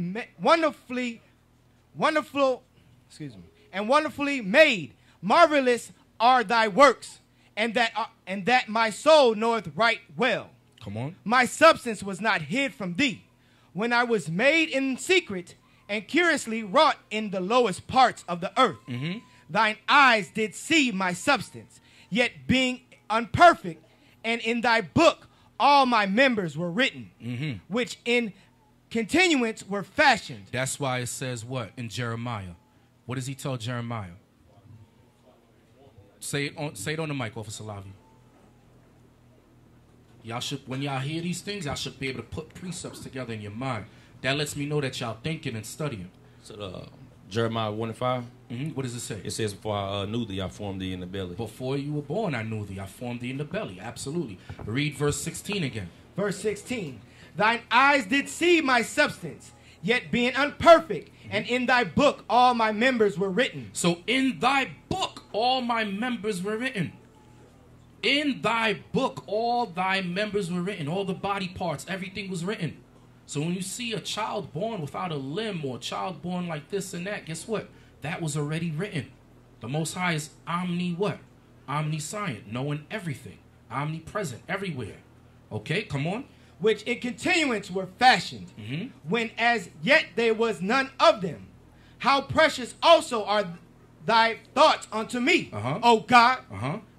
made. Marvelous are thy works, and that my soul knoweth right well. Come on. My substance was not hid from thee, when I was made in secret and curiously wrought in the lowest parts of the earth. Thine eyes did see my substance, yet being unperfect, and in thy book all my members were written, which in continuance were fashioned. That's why it says what in Jeremiah? What does he tell Jeremiah? Say it on the mic, Officer Lavi. Y'all should, when y'all hear these things, y'all should be able to put precepts together in your mind. That lets me know that y'all thinking and studying. So Jeremiah 1 and 5. What does it say? It says, before I knew thee, I formed thee in the belly. Before you were born, I knew thee. I formed thee in the belly. Absolutely. Read verse 16 again. Verse 16. Thine eyes did see my substance, yet being unperfect, and in thy book all my members were written. So in thy book all my members were written. In thy book all thy members were written. All the body parts, everything was written. So when you see a child born without a limb or a child born like this and that, guess what? That was already written. The Most High is omni what? Omniscient, knowing everything. Omnipresent, everywhere. Okay, come on. Which in continuance were fashioned, when as yet there was none of them. How precious also are thy thoughts unto me, O God.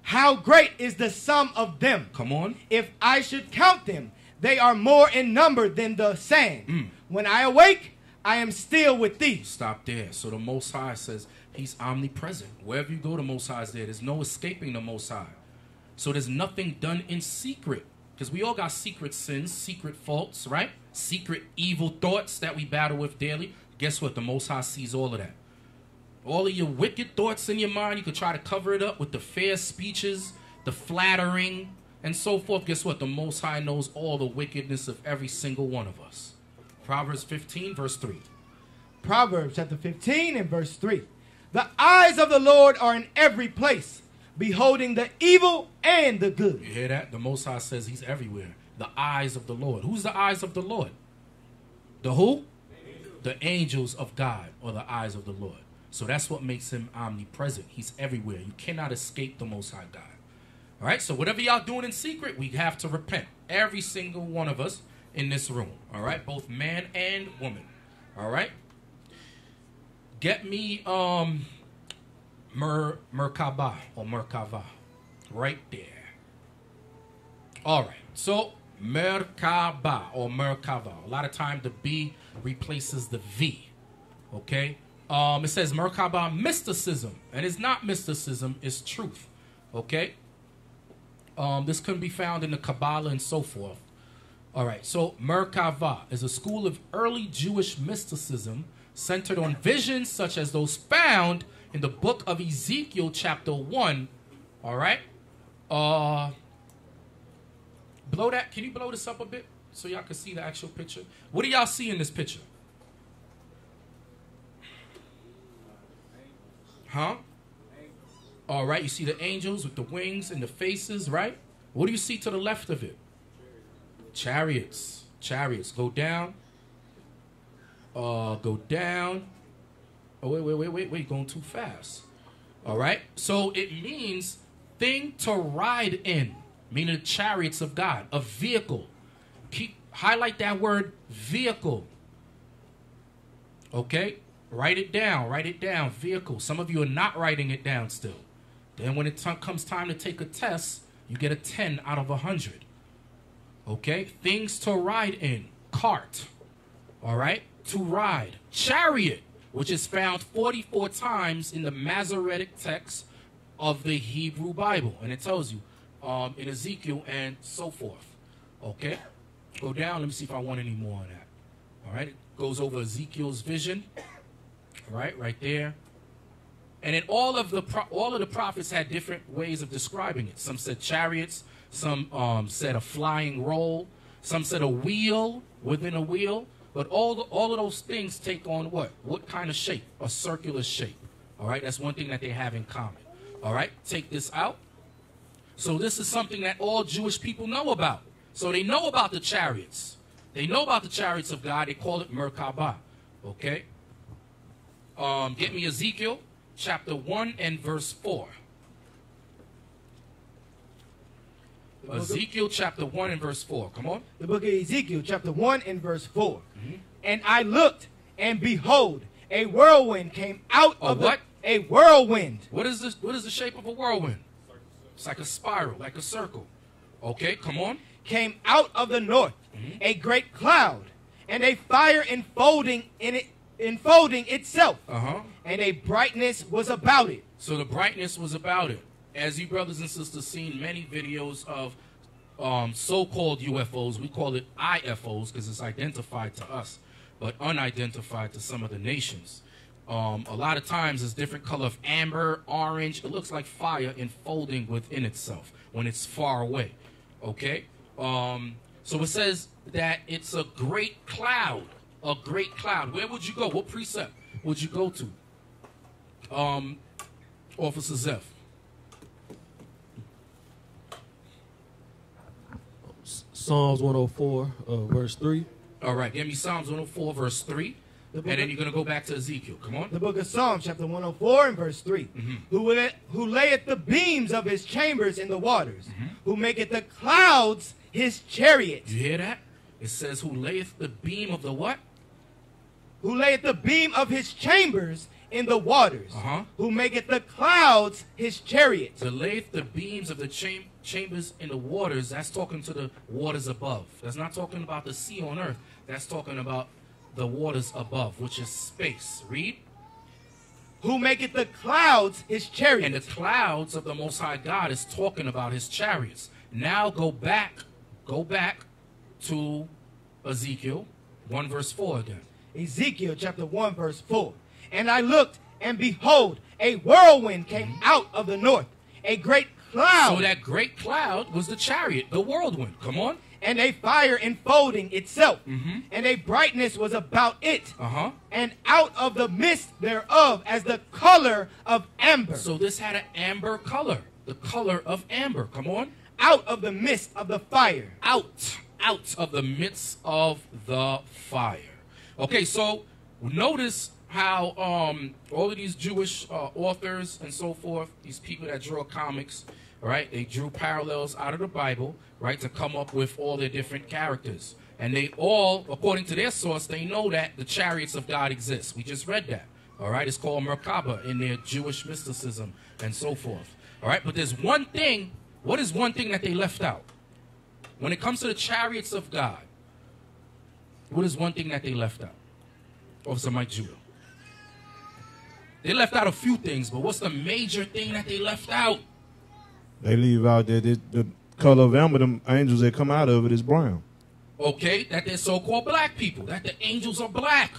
How great is the sum of them. Come on. If I should count them, they are more in number than the sand. When I awake, I am still with thee. Stop there. So the Most High says He's omnipresent. Wherever you go, the Most High is there. There's no escaping the Most High. So there's nothing done in secret, because we all got secret sins, secret faults, right? Secret evil thoughts that we battle with daily. Guess what? The Most High sees all of that. All of your wicked thoughts in your mind, you could try to cover it up with the fair speeches, the flattering, and so forth. Guess what? The Most High knows all the wickedness of every single one of us. Proverbs 15, verse 3. Proverbs chapter 15 and verse 3. The eyes of the Lord are in every place, beholding the evil and the good. You hear that? The Most High says he's everywhere. The eyes of the Lord. Who's the eyes of the Lord? The who? The angels of God are the eyes of the Lord. So that's what makes him omnipresent. He's everywhere. You cannot escape the Most High God. All right? So whatever y'all doing in secret, we have to repent. Every single one of us in this room. All right? Both man and woman. All right? Get me Merkaba or Merkaba right there. All right. So Merkaba or Merkava. A lot of time the B replaces the V. Okay? It says Merkaba mysticism, and it's not mysticism, it's truth. Okay? This can be found in the Kabbalah and so forth. All right. So Merkava is a school of early Jewish mysticism centered on visions such as those found in the book of Ezekiel chapter 1. All right? Blow that. Can you blow this up a bit so y'all can see the actual picture? What do y'all see in this picture? Huh? All right. You see the angels with the wings and the faces, right? What do you see to the left of it? Chariots. Chariots. Go down. Go down. Oh, wait, going too fast. All right. So it means thing to ride in, meaning the chariots of God, a vehicle. Highlight that word vehicle. Okay. Write it down. Write it down. Vehicle. Some of you are not writing it down still. Then when it comes time to take a test, you get a 10 out of 100. Okay. Things to ride in. Cart. All right. To ride. Chariot, which is found 44 times in the Masoretic text of the Hebrew Bible. And it tells you in Ezekiel and so forth. Okay? Go down. Let me see if I want any more on that. All right? It goes over Ezekiel's vision. All right? Right there. And then all of the prophets had different ways of describing it. Some said chariots. Some said a flying roll. Some said a wheel within a wheel. But all of those things take on what? What kind of shape? A circular shape. All right? That's one thing that they have in common. All right? Take this out. So this is something that all Jewish people know about. So they know about the chariots. They know about the chariots of God. They call it Merkaba. Okay? Get me Ezekiel chapter 1 and verse 4. Ezekiel chapter 1 and verse 4. Come on. The book of Ezekiel chapter 1 and verse 4. Mm-hmm. And I looked, and behold, a whirlwind came out of what? A whirlwind. What is this? What is the shape of a whirlwind? It's like a spiral, like a circle. Okay, come on. Came out of the north, mm-hmm. a great cloud, and a fire enfolding itself. Uh-huh. And a brightness was about it. So the brightness was about it. As you brothers and sisters seen many videos of so-called UFOs, we call it IFOs because it's identified to us, but unidentified to some of the nations. A lot of times it's different color of amber, orange. It looks like fire enfolding within itself when it's far away, okay? So it says that it's a great cloud, a great cloud. Where would you go? What precept would you go to? Officer Zeph. Psalms 104, verse 3. All right, give me Psalms 104, verse 3. And then you're going to go back to Ezekiel. Come on. The book of Psalms, chapter 104, and verse 3. Mm-hmm. Who layeth the beams of his chambers in the waters, mm-hmm. who maketh the clouds his chariot. You hear that? It says, who layeth the beam of the what? Who layeth the beam of his chambers in the waters, uh-huh. who maketh the clouds his chariot. To layeth the beams of the chambers in the waters, that's talking to the waters above. That's not talking about the sea on earth. That's talking about the waters above, which is space. Read. who maketh the clouds his chariot. And the clouds of the Most High God is talking about his chariots. Now go back to Ezekiel 1 verse 4 again. Ezekiel chapter 1 verse 4. And I looked, and behold, a whirlwind came out of the north, a great cloud. So that great cloud was the chariot, the whirlwind. Come on. And a fire enfolding itself, and a brightness was about it, and out of the mist thereof as the color of amber. So this had an amber color, the color of amber. Come on. Out of the midst of the fire. Out of the midst of the fire. Okay, so notice how all of these Jewish authors and so forth, these people that draw comics, right? They drew parallels out of the Bible, right, to come up with all their different characters. And they all, according to their source, they know that the chariots of God exist. We just read that, all right? It's called Merkaba in their Jewish mysticism and so forth, all right? But there's one thing. What is one thing that they left out? When it comes to the chariots of God, what is one thing that they left out? Officer Mike Jewell. They left out a few things, but what's the major thing that they left out? They leave out that the color of amber, the angels that come out of it is brown. Okay, that they're so-called black people, that the angels are black.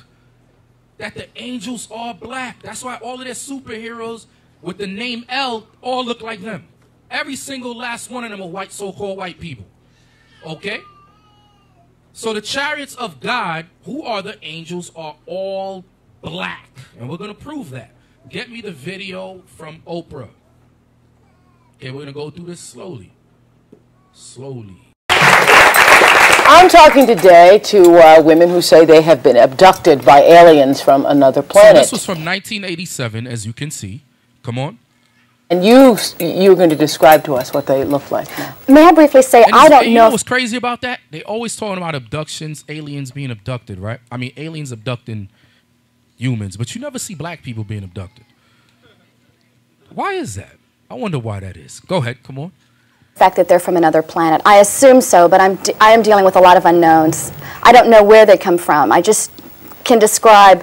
That the angels are black. That's why all of their superheroes with the name El all look like them. Every single last one of them are white, so-called white people. Okay? So the chariots of God, who are the angels, are all black. And we're going to prove that. Get me the video from Oprah. Okay, we're going to go through this slowly. Slowly. I'm talking today to women who say they have been abducted by aliens from another planet. So this was from 1987, as you can see. Come on. And you're going to describe to us what they look like now. May I briefly say, I don't know. You know what's crazy about that? They always talking about abductions, aliens being abducted, right? I mean, aliens abducting humans, but you never see black people being abducted. Why is that? I wonder why that is. Go ahead, come on. The fact that they're from another planet. I assume so, but I am dealing with a lot of unknowns. I don't know where they come from. I just can describe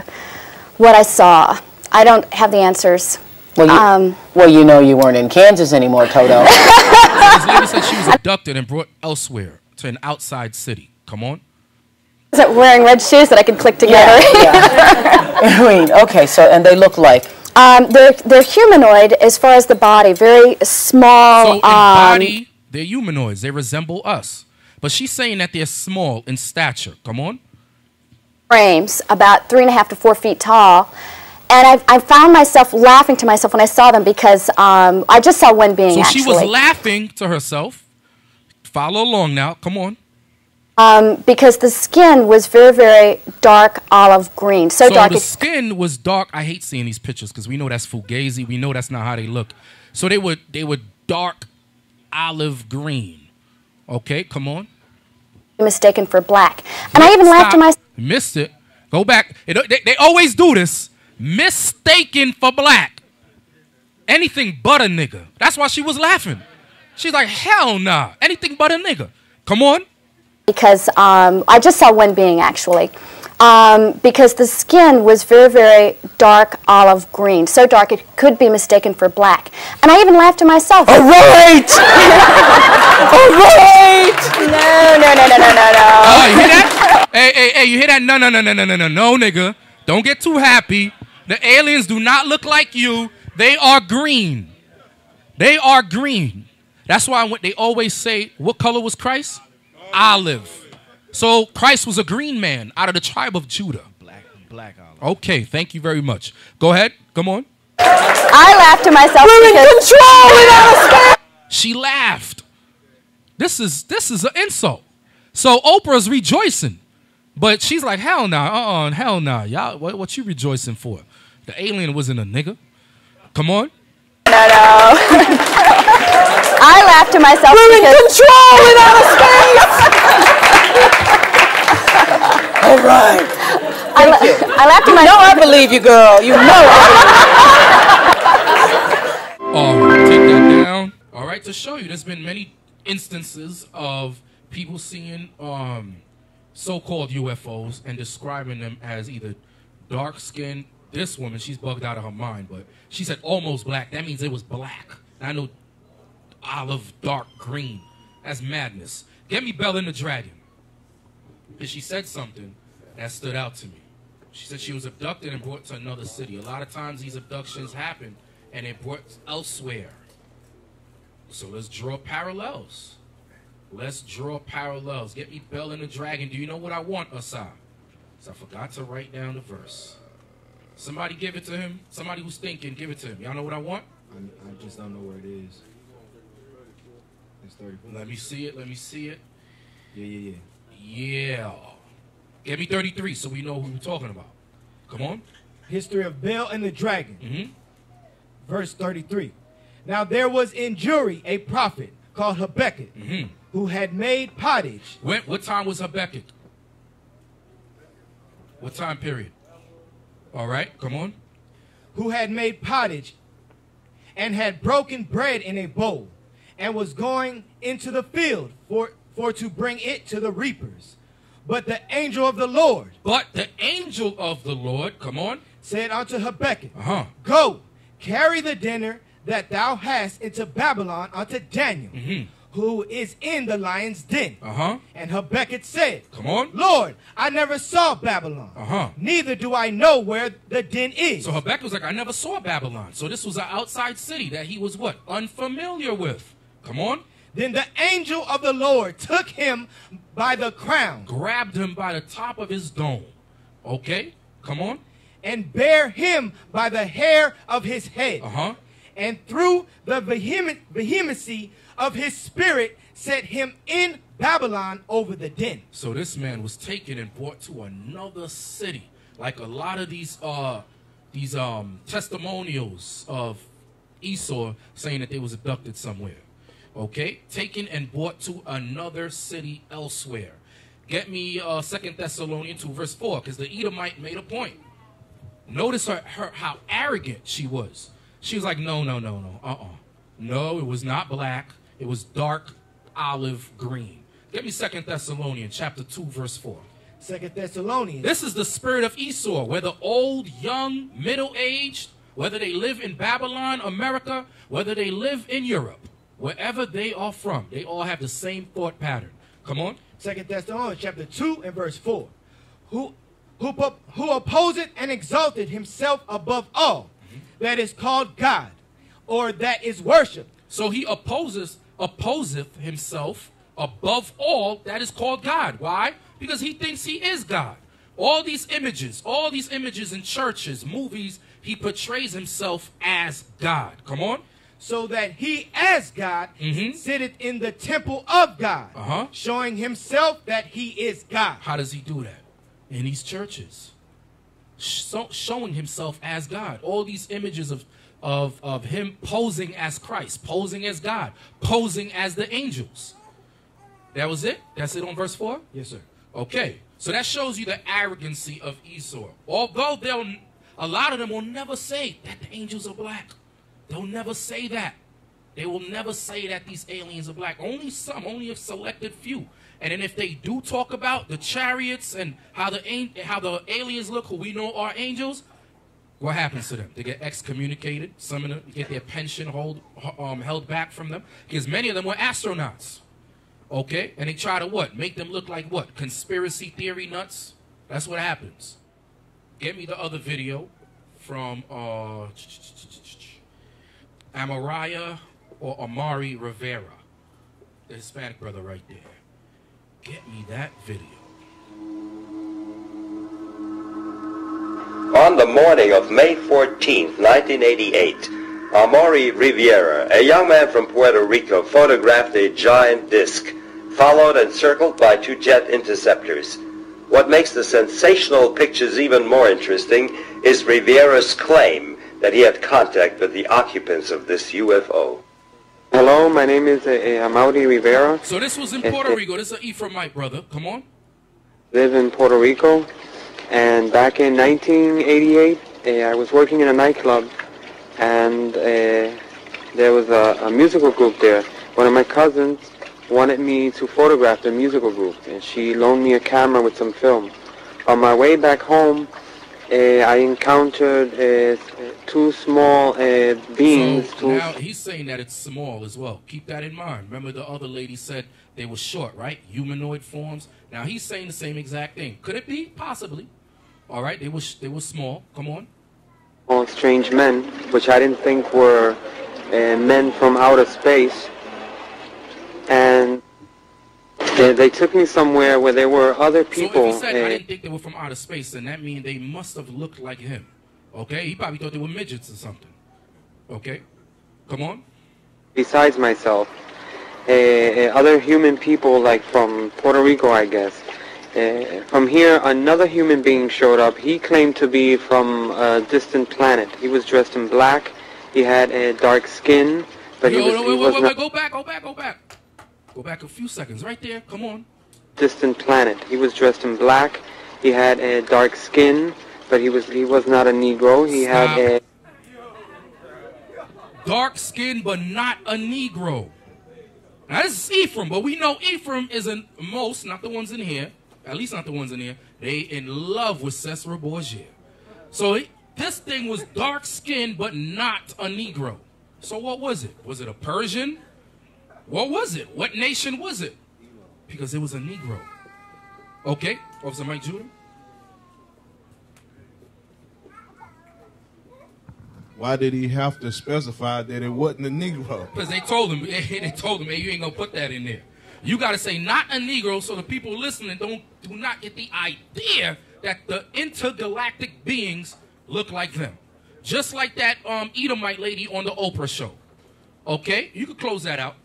what I saw. I don't have the answers. Well, you know you weren't in Kansas anymore, Toto. This lady said she was abducted and brought elsewhere to an outside city. Come on. Is it wearing red shoes that I can click together? Yeah. I mean, okay, so, and they look like? They're humanoid as far as the body, very small. So in body, they're humanoids. They resemble us. But she's saying that they're small in stature. Come on. Frames, about 3.5 to 4 feet tall. And I found myself laughing to myself when I saw them because I just saw one being, actually. So she was laughing to herself. Follow along now. Come on. Because the skin was very, very dark olive green. So dark. So the skin was dark. I hate seeing these pictures because we know that's fugazi. We know that's not how they look. So they were dark olive green. Okay, come on. Mistaken for black. And I even laughed to myself. Missed it. Go back. They always do this. Mistaken for black. Anything but a nigga. That's why she was laughing. She's like, hell nah. Anything but a nigga. Come on. Because I just saw one being, actually. Because the skin was very, very dark olive green. So dark it could be mistaken for black. And I even laughed to myself. All right! All right! No. You hear that? Hey, you hear that? No, nigga. Don't get too happy. The aliens do not look like you. They are green. They are green. That's why they always say, what color was Christ? Olive. So Christ was a green man out of the tribe of Judah. Black olive. Okay, thank you very much. Go ahead. Come on. I laughed to myself. We're in control in our She laughed. This is an insult. So Oprah's rejoicing. But she's like, hell nah, hell nah. Y'all, what you rejoicing for? The alien wasn't a nigga. Come on. No. I laughed to myself. We're in control in outer space. All right. I laughed to myself. No, I believe you, girl. You know I believe you. All right, take that down. All right, to show you, there's been many instances of people seeing so-called UFOs and describing them as either dark-skinned this woman, she's bugged out of her mind, but she said almost black. That means it was black. I know olive, dark green. That's madness. Get me Belle and the Dragon. And she said something that stood out to me. She said she was abducted and brought to another city. A lot of times these abductions happen and they're brought elsewhere. So let's draw parallels. Let's draw parallels. Get me Belle and the Dragon. Do you know what I want, Asai? So I forgot to write down the verse. Somebody give it to him. Somebody who's thinking, give it to him. Y'all know what I want? I just don't know where it is. It's 34. Let me see it. Let me see it. Yeah. Get me 33 so we know who we're talking about. Come on. History of Belle and the Dragon. Mm-hmm. Verse 33. Now there was in Jewry a prophet called Habakkuk, mm-hmm, who had made pottage. What time was Habakkuk? What time period? All right, come on. Who had made pottage and had broken bread in a bowl and was going into the field for to bring it to the reapers. But the angel of the Lord. But the angel of the Lord, come on. Said unto Habakkuk, Go, carry the dinner that thou hast into Babylon unto Daniel, who is in the lion's den. And Habakkuk said, come on. Lord, I never saw Babylon. Neither do I know where the den is. So Habakkuk was like, I never saw Babylon. So this was an outside city that he was what? Unfamiliar with. Come on. Then the angel of the Lord took him by the crown. Grabbed him by the top of his dome. Okay, come on. And bare him by the hair of his head. And through the vehemency of his spirit set him in Babylon over the den. So this man was taken and brought to another city. Like a lot of these testimonials of Esau saying that they was abducted somewhere. Okay, taken and brought to another city elsewhere. Get me 2 Thessalonians 2 verse 4, because the Edomite made a point. Notice her how arrogant she was. She was like, no, no, it was not black. It was dark olive green. Get me 2 Thessalonians chapter 2 verse 4. 2 Thessalonians. This is the spirit of Esau, whether old, young, middle-aged, whether they live in Babylon, America, whether they live in Europe. Wherever they are from, they all have the same thought pattern. Come on. 2 Thessalonians chapter 2 and verse 4. Who opposeth and exalted himself above all that is called God, or that is worship. So he opposeth himself above all that is called God. Why? Because he thinks he is God. All these images in churches, movies, he portrays himself as God. Come on. So that he, as God, sitteth in the temple of God, showing himself that he is God. How does he do that? In these churches. Showing himself as God. All these images of him posing as Christ, posing as God, posing as the angels. That was it? That's it on verse 4? Yes, sir. Okay. So that shows you the arrogancy of Esau. Although a lot of them will never say that the angels are black. They'll never say that. They will never say that these aliens are black. Only some, only a selected few. And then if they do talk about the chariots and how the aliens look, who we know are angels, what happens to them? They get excommunicated. Some of them get their pension held back from them. Because many of them were astronauts. Okay? And they try to what? Make them look like what? Conspiracy theory nuts? That's what happens. Get me the other video from... Amaury Rivera, the Hispanic brother right there. Get me that video. On the morning of May 14, 1988, Amaury Rivera, a young man from Puerto Rico, photographed a giant disc, followed and circled by two jet interceptors. What makes the sensational pictures even more interesting is Rivera's claim that he had contact with the occupants of this UFO. Hello, my name is Amaury Rivera. So this was in Puerto Rico. This is an Ephraimite brother. Come on. Live in Puerto Rico. And back in 1988, I was working in a nightclub. And there was a musical group there. One of my cousins wanted me to photograph the musical group. And she loaned me a camera with some film. On my way back home, I encountered two small beings. So now he's saying that it's small as well. Keep that in mind. Remember the other lady said they were short, right? Humanoid forms. Now he's saying the same exact thing. Could it be? Possibly. All right, they were small. Come on. All strange men, which I didn't think were men from outer space. And they took me somewhere where there were other people. So if he said, I didn't think they were from outer space, then that means they must have looked like him. Okay? He probably thought they were midgets or something. Okay? Come on. Besides myself, other human people, like from Puerto Rico, I guess. From here, another human being showed up. He claimed to be from a distant planet. He was dressed in black. He had a dark skin. But wait, go back. Go back a few seconds, right there. Come on. Distant planet. He was dressed in black. He had a dark skin, but he was not a Negro. He had a dark skin, but not a Negro. Now this is Ephraim, but we know Ephraim isn't most, not the ones in here, at least not the ones in here. They in love with Cesare Borgia. So this thing was dark skin, but not a Negro. So what was it? Was it a Persian? What was it? What nation was it? Because it was a Negro. Okay, Officer Mike Judah. Why did he have to specify that it wasn't a Negro? Because they told him, hey, you ain't gonna put that in there. You gotta say not a Negro, so the people listening do not get the idea that the intergalactic beings look like them. Just like that Edomite lady on the Oprah show. Okay, you could close that out.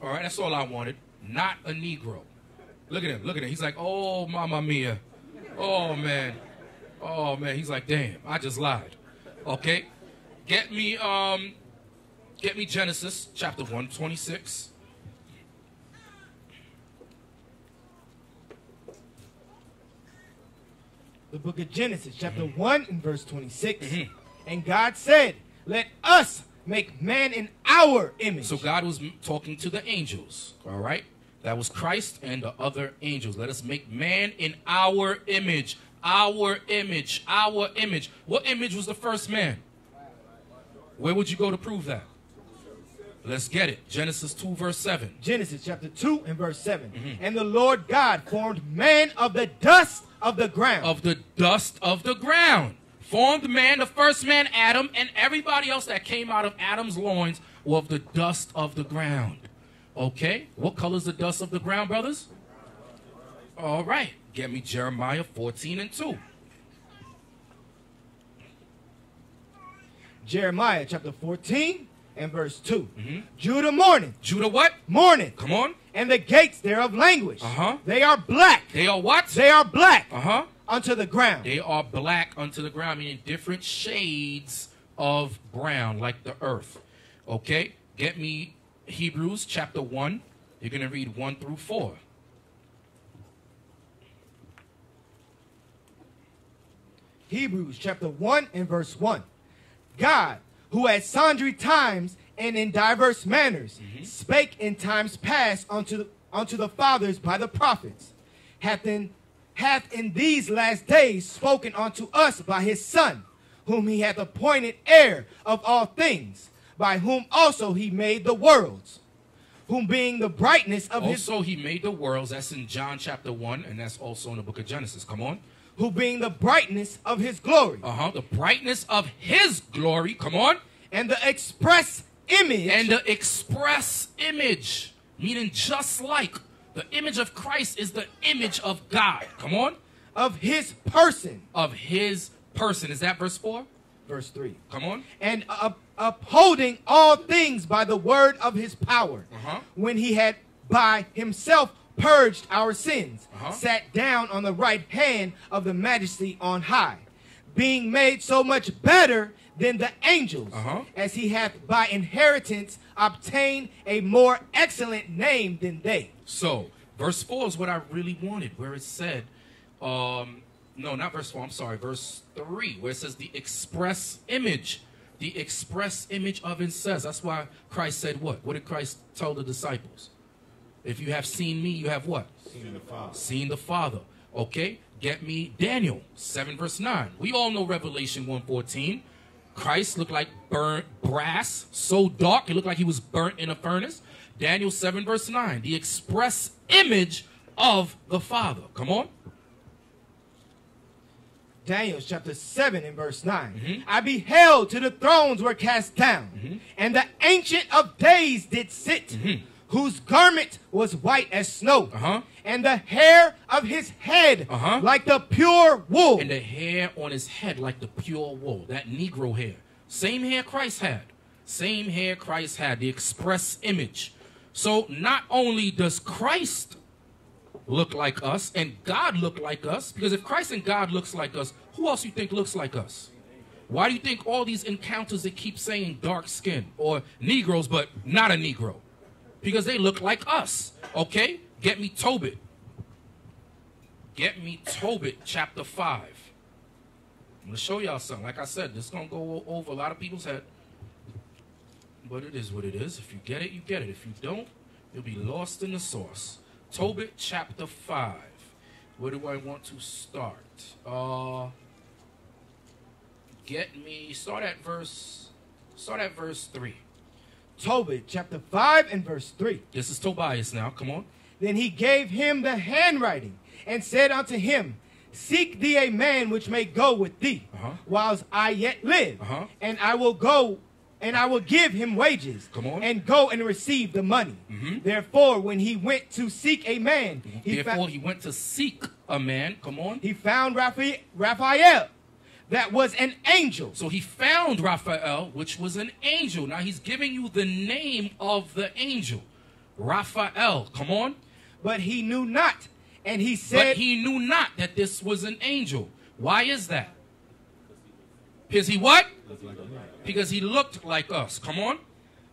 All right, that's all I wanted. Not a Negro. Look at him, look at him. He's like, oh, Mamma Mia. Oh, man. Oh, man. He's like, damn, I just lied. Okay? Get me Genesis, chapter 1:26. The book of Genesis, chapter 1 and verse 26. Mm-hmm. And God said, let us make man in our image. So God was talking to the angels, all right? That was Christ and the other angels. Let us make man in our image, our image, our image. What image was the first man? Where would you go to prove that? Let's get it. Genesis 2, verse 7. Genesis chapter 2 and verse 7. Mm-hmm. And the Lord God formed man of the dust of the ground. Of the dust of the ground. Formed man, the first man, Adam, and everybody else that came out of Adam's loins were of the dust of the ground. Okay? What color is the dust of the ground, brothers? All right. Get me Jeremiah 14 and 2. Jeremiah chapter 14 and verse 2. Mm-hmm. Judah mourneth. Judah what? Mourneth. Come on. And the gates thereof languish. Uh-huh. They are black. They are what? They are black. Uh-huh. Unto the ground. They are black unto the ground, meaning different shades of brown, like the earth. Okay? Get me Hebrews chapter 1. You're going to read 1 through 4. Hebrews chapter 1 and verse 1. God, who at sundry times and in diverse manners spake in times past unto the fathers by the prophets, hath in these last days spoken unto us by his Son, whom he hath appointed heir of all things, by whom also he made the worlds, whom being the brightness of his... Also he made the worlds, that's in John chapter 1, and that's also in the book of Genesis, come on. Who being the brightness of his glory. Uh-huh, the brightness of his glory, come on. And the express image. And the express image, meaning just like. The image of Christ is the image of God. Come on. Of his person. Of his person. Is that verse 4? Verse 3. Come on. And upholding all things by the word of his power. Uh-huh. When he had by himself purged our sins, uh-huh, sat down on the right hand of the majesty on high, being made so much better than the angels, uh-huh, as he hath by inheritance obtained a more excellent name than they. So, verse 4 is what I really wanted, where it said, no, not verse 4, I'm sorry, verse 3, where it says the express image of it says. That's why Christ said what? What did Christ tell the disciples? If you have seen me, you have what? Seen the Father. Seen the Father. Okay, get me Daniel 7:9. We all know Revelation 1:14. Christ looked like burnt brass, so dark it looked like he was burnt in a furnace. Daniel 7:9, the express image of the Father. Come on. Daniel chapter 7:9. Mm-hmm. I beheld till the thrones were cast down, mm-hmm. and the Ancient of Days did sit, mm-hmm. whose garment was white as snow, uh-huh. and the hair of his head uh-huh. like the pure wool. And the hair on his head like the pure wool, that Negro hair. Same hair Christ had. Same hair Christ had, the express image. So not only does Christ look like us and God look like us, because if Christ and God looks like us, who else you think looks like us? Why do you think all these encounters that keep saying dark skin or Negroes but not a Negro? Because they look like us, okay? Get me Tobit. Get me Tobit, chapter 5. I'm going to show y'all something. Like I said, this is going to go over a lot of people's head. But it is what it is. If you get it, you get it. If you don't, you'll be lost in the sauce. Tobit, chapter 5. Where do I want to start? Get me, start at verse 3. Tobit chapter 5:3. This is Tobias now. Come on. Then he gave him the handwriting and said unto him, Seek thee a man which may go with thee, uh-huh. whilst I yet live, uh-huh. and I will go and I will give him wages. Come on. And go and receive the money. Mm-hmm. Therefore, when he went to seek a man, Come on. He found Raphael. That was an angel. So he found Raphael, which was an angel. Now he's giving you the name of the angel. Raphael, come on. But he knew not. And he said... But he knew not that this was an angel. Why is that? Because he what? Because he looked like us. Come on.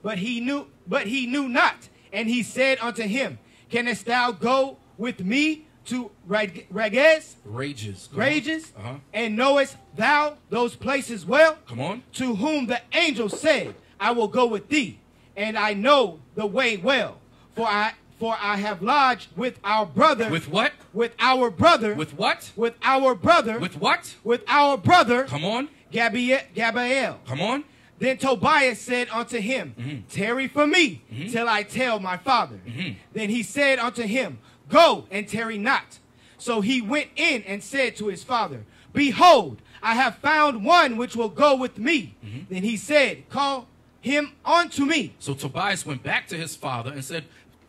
But he knew not. And he said unto him, Canst thou go with me to Rages, uh-huh. and knowest thou those places well? Come on. To whom the angel said, I will go with thee, and I know the way well, for I have lodged with our brother. With what? With our brother. With what? With our brother. With what? With our brother. Come on. Gabael. Come on. Then Tobias said unto him, mm-hmm. Tarry for me, mm-hmm. till I tell my father. Mm-hmm. Then he said unto him, Go and tarry not. So he went in and said to his father, Behold, I have found one which will go with me. Mm-hmm. Then he said, Call him unto me. So Tobias went back to his father and said,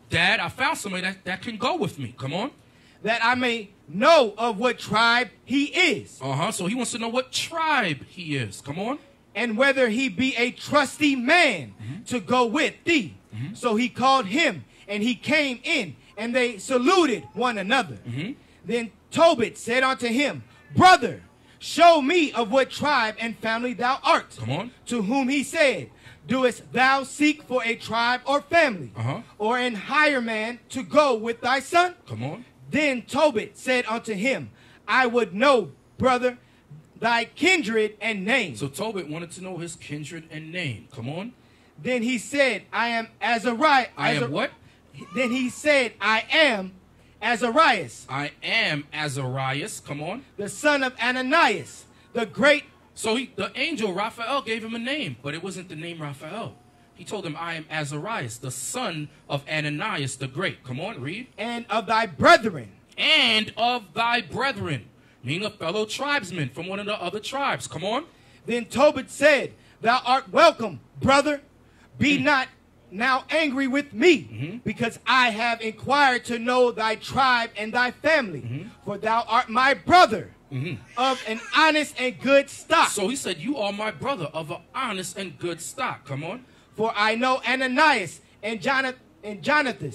Dad, I found somebody that can go with me. Come on. That I may know of what tribe he is. Uh-huh. So he wants to know what tribe he is. Come on. And whether he be a trusty man mm-hmm. to go with thee. Mm-hmm. So he called him, and he came in. And they saluted one another. Mm-hmm. Then Tobit said unto him, Brother, show me of what tribe and family thou art. Come on. To whom he said, Doest thou seek for a tribe or family, uh-huh. or an hire man to go with thy son? Come on. Then Tobit said unto him, I would know, brother, thy kindred and name. So Tobit wanted to know his kindred and name. Come on. Then he said, I am Azariah. Then he said, I am Azarias. I am Azarias. Come on. The son of Ananias, the great. So the angel Raphael gave him a name, but it wasn't the name Raphael. He told him, I am Azarias, the son of Ananias, the great. Come on, read. And of thy brethren. And of thy brethren. Meaning a fellow tribesman from one of the other tribes. Come on. Then Tobit said, Thou art welcome, brother. Be not now angry with me, mm-hmm. because I have inquired to know thy tribe and thy family, mm-hmm. for thou art my brother mm-hmm. of an honest and good stock. So he said, you are my brother of an honest and good stock. Come on. For I know Ananias and Jonathan,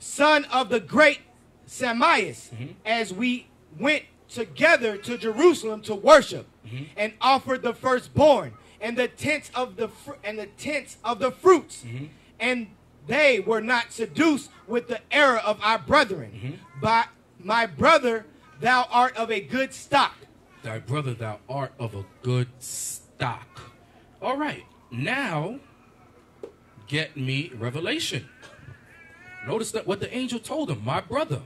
son of the great Samias, mm-hmm. as we went together to Jerusalem to worship mm-hmm. and offered the firstborn and the tenth of the fruits. Mm-hmm. And they were not seduced with the error of our brethren. Mm-hmm. But my brother, thou art of a good stock. Thy brother, thou art of a good stock. All right. Now, get me Revelation. Notice that what the angel told him, my brother.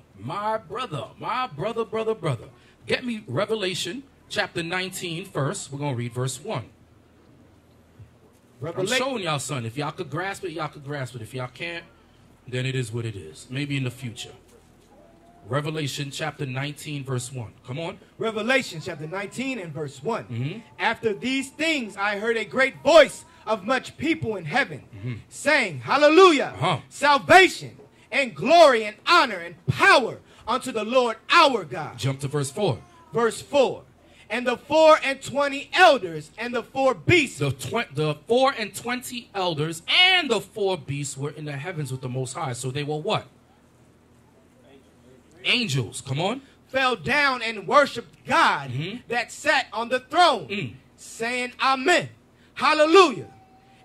Get me Revelation chapter 19 first. We're going to read verse 1. Revelation. I'm showing y'all, son. If y'all could grasp it, y'all could grasp it. If y'all can't, then it is what it is. Maybe in the future. Revelation chapter 19 verse 1. Come on. Revelation chapter 19 and verse 1. Mm-hmm. After these things I heard a great voice of much people in heaven, mm-hmm, saying, hallelujah, salvation and glory and honor and power unto the Lord our God. Jump to verse 4. Verse 4. And the 24 elders and the 4 beasts. The 24 elders and the 4 beasts were in the heavens with the Most High. So they were what? Angels. Come on. Fell down and worshiped God, mm-hmm, that sat on the throne, saying, amen, hallelujah.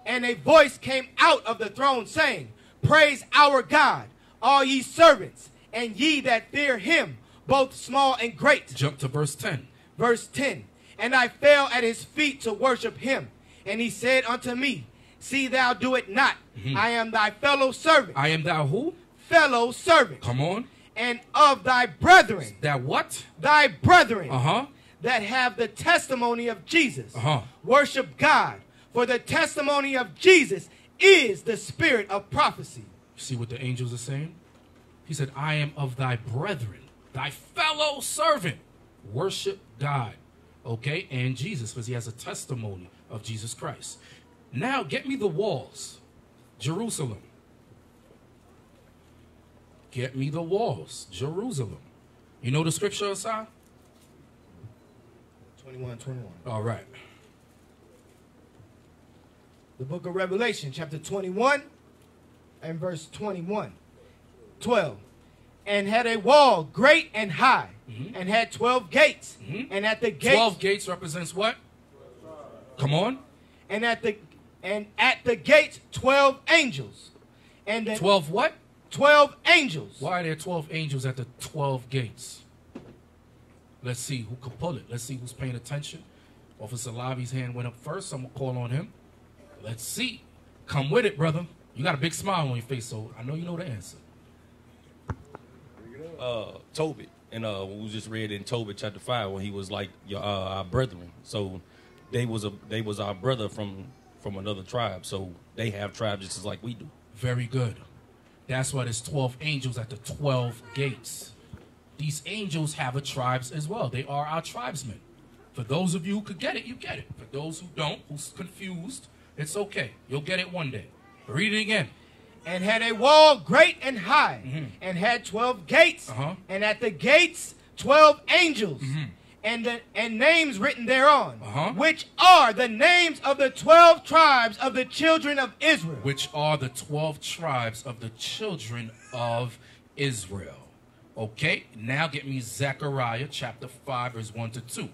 And a voice came out of the throne saying, praise our God, all ye servants, and ye that fear him, both small and great. Jump to verse 10. Verse 10. And I fell at his feet to worship him. And he said unto me, see thou do it not. Mm-hmm. I am thy fellow servant. I am thy who? Fellow servant. Come on. And of thy brethren. That what? Thy brethren. Uh-huh. That have the testimony of Jesus. Uh-huh. Worship God, for the testimony of Jesus is the spirit of prophecy. See what the angels are saying? He said, I am of thy brethren, thy fellow servant. Worship God, okay? And Jesus, because he has a testimony of Jesus Christ. Now, get me the walls. Jerusalem. Get me the walls. Jerusalem. You know the scripture, Asai? 21. All right. The book of Revelation, chapter 21 and verse 21. 12. And had a wall great and high, mm-hmm, and had 12 gates. Mm-hmm. And at the gates. 12 gates represents what? Come on. And at the gates 12 angels. And 12 what? 12 angels. Why are there 12 angels at the 12 gates? Let's see who can pull it. Let's see who's paying attention. Officer Lobby's hand went up first. I'm going to call on him. Let's see. Come with it, brother. You got a big smile on your face, so I know you know the answer. Tobit, and we just read in Tobit chapter 5 when he was like, our brethren. So they was our brother from another tribe. So they have tribes just like we do. Very good. That's why there's 12 angels at the 12 gates. These angels have a tribes as well. They are our tribesmen. For those of you who could get it, you get it. For those who don't, who's confused, it's okay. You'll get it one day. Read it again. And had a wall great and high, mm-hmm, and had 12 gates, uh-huh, and at the gates 12 angels, mm-hmm, and names written thereon, uh-huh, which are the names of the 12 tribes of the children of Israel. Which are the 12 tribes of the children of Israel. Okay, now get me Zechariah chapter 5 verse 1 to 2.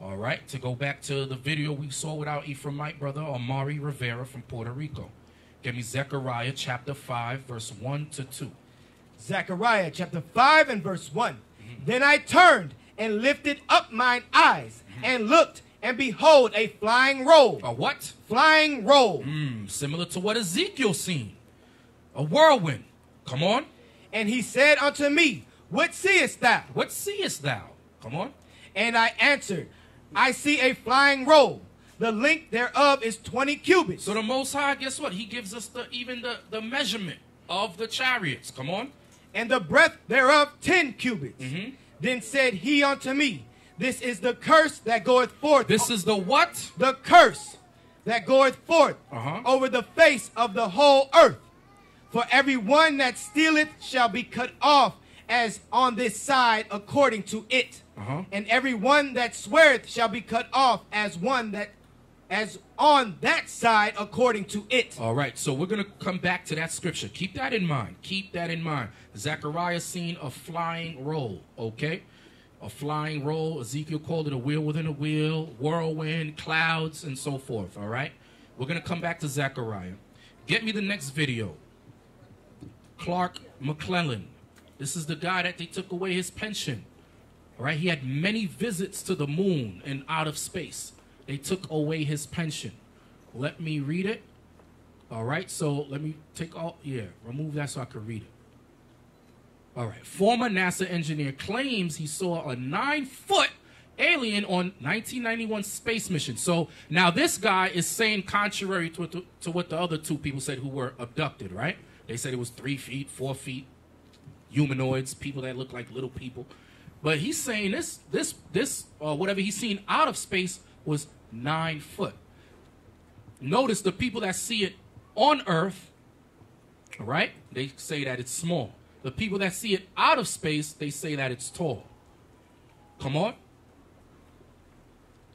All right, to go back to the video we saw with our Ephraimite brother Amaury Rivera from Puerto Rico. Give me Zechariah chapter 5, verse 1 to 2. Zechariah chapter 5 and verse 1. Mm-hmm. Then I turned and lifted up mine eyes, mm-hmm, and looked, and behold, a flying roll. A what? Flying roll. Similar to what Ezekiel seen. A whirlwind. Come on. And he said unto me, what seest thou? What seest thou? Come on. And I answered, I see a flying roll. The length thereof is 20 cubits. So the Most High, guess what? He gives us the measurement of the chariots. Come on. And the breadth thereof 10 cubits. Mm-hmm. Then said he unto me, this is the curse that goeth forth. This is the what? The curse that goeth forth, uh-huh, over the face of the whole earth. For every one that stealeth shall be cut off as on this side according to it. Uh-huh. And every one that sweareth shall be cut off as one that as on that side according to it. All right, so we're going to come back to that scripture. Keep that in mind. Keep that in mind. Zechariah seen a flying roll, okay? A flying roll. Ezekiel called it a wheel within a wheel, whirlwind, clouds, and so forth, all right? We're going to come back to Zechariah. Get me the next video. Clark McClelland. This is the guy that they took away his pension, all right? He had many visits to the moon and out of space. They took away his pension. Let me read it. All right, so let me take all, yeah, remove that so I can read it. All right. Former NASA engineer claims he saw a 9-foot alien on 1991 space mission. So now this guy is saying contrary to what the other two people said who were abducted, right? They said it was 3 feet, 4 feet, humanoids, people that look like little people. But he's saying this whatever he's seen out of space was 9 foot. Notice the people that see it on Earth, all right, they say that it's small. The people that see it out of space, they say that it's tall. Come on.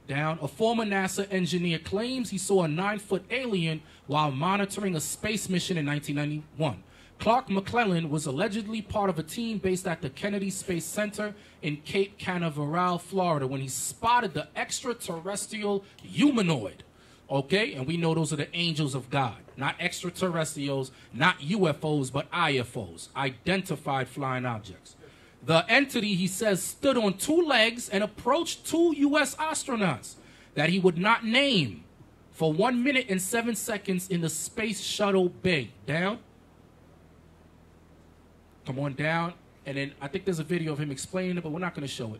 Down. A former NASA engineer claims he saw a 9-foot alien while monitoring a space mission in 1991. Clark McClelland was allegedly part of a team based at the Kennedy Space Center in Cape Canaveral, Florida, when he spotted the extraterrestrial humanoid. Okay, and we know those are the angels of God, not extraterrestrials, not UFOs, but IFOs, identified flying objects. The entity, he says, stood on two legs and approached two U.S. astronauts that he would not name for 1 minute and 7 seconds in the space shuttle bay. Down. Come on down. And then I think there's a video of him explaining it, but we're not going to show it.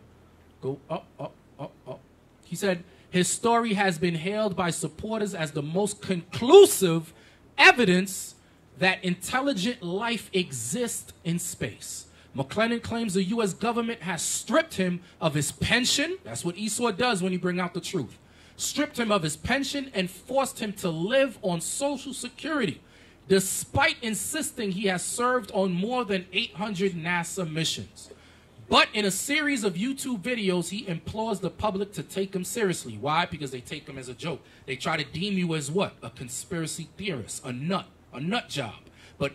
Go up, up, up, up. He said his story has been hailed by supporters as the most conclusive evidence that intelligent life exists in space. McClelland claims the U.S. government has stripped him of his pension. That's what Esau does when you bring out the truth. Stripped him of his pension and forced him to live on Social Security, despite insisting he has served on more than 800 NASA missions. But in a series of YouTube videos, he implores the public to take him seriously. Why? Because they take him as a joke. They try to deem you as what? A conspiracy theorist, a nut job. But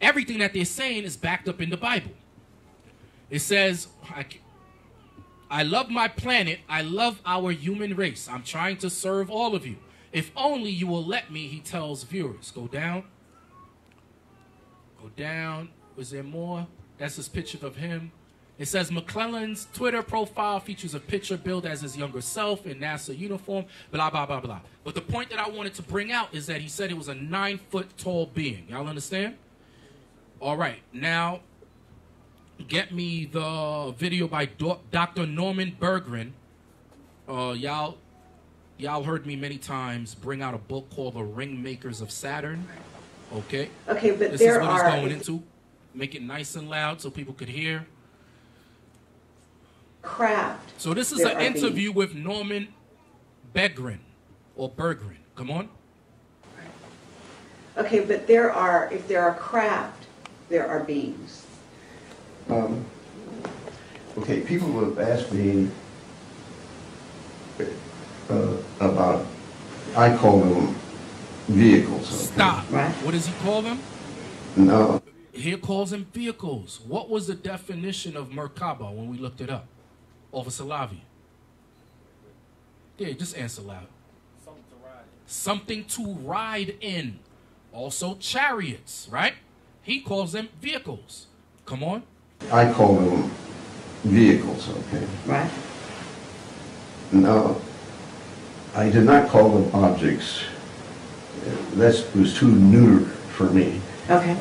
everything that they're saying is backed up in the Bible. It says, I love my planet. I love our human race. I'm trying to serve all of you. If only you will let me, he tells viewers. Go down. Go down. Was there more? That's his picture of him. It says McClelland's Twitter profile features a picture billed as his younger self in NASA uniform, blah, blah, blah, blah. But the point that I wanted to bring out is that he said it was a 9-foot tall being. Y'all understand? All right. Now, get me the video by Dr. Norman Bergrun. Y'all heard me many times bring out a book called The Ringmakers of Saturn. Okay? Okay, but this is what he's going into. Make it nice and loud so people could hear. Craft. So this is an interview with Norman Bergrun, or Bergrun. Come on. Okay, but there are, if there are craft, there are beings. Okay, people would have asked me about, I call them vehicles. Okay? Stop. Right? What does he call them? No. He calls them vehicles. What was the definition of Merkaba when we looked it up? Over Salavi. Yeah, just answer loud. Something to ride in. Something to ride in. Also chariots, right? He calls them vehicles. Come on. I call them vehicles, okay? Right. No, I did not call them objects. That was too neuter for me. Okay.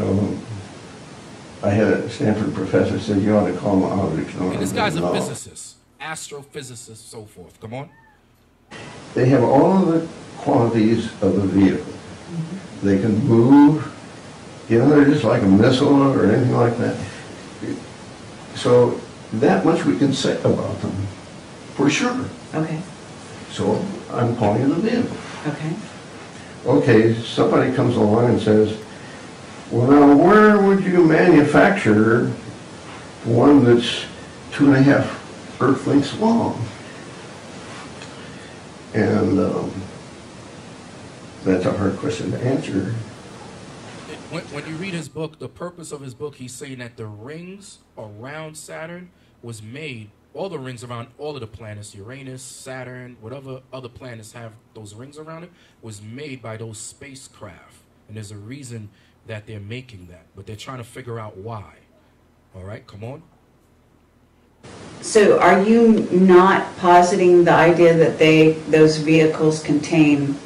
I had a Stanford professor say you ought to call them objects. No, and this guy's a physicist, astrophysicist, so forth. Come on. They have all of the qualities of a vehicle. Mm-hmm. They can move. You know, they're just like a missile or anything like that. So that much we can say about them, for sure. Okay. So I'm calling it a vehicle. Okay. Okay, somebody comes along and says, well, now where would you manufacture one that's 2.5 Earth lengths long? And that's a hard question to answer. When you read his book, the purpose of his book, he's saying that the rings around Saturn was made, all the rings around all of the planets, Uranus, Saturn, whatever other planets have those rings around it, was made by those spacecraft. And there's a reason that they're making that, but they're trying to figure out why. All right, come on. So are you not positing the idea that they, those vehicles contain,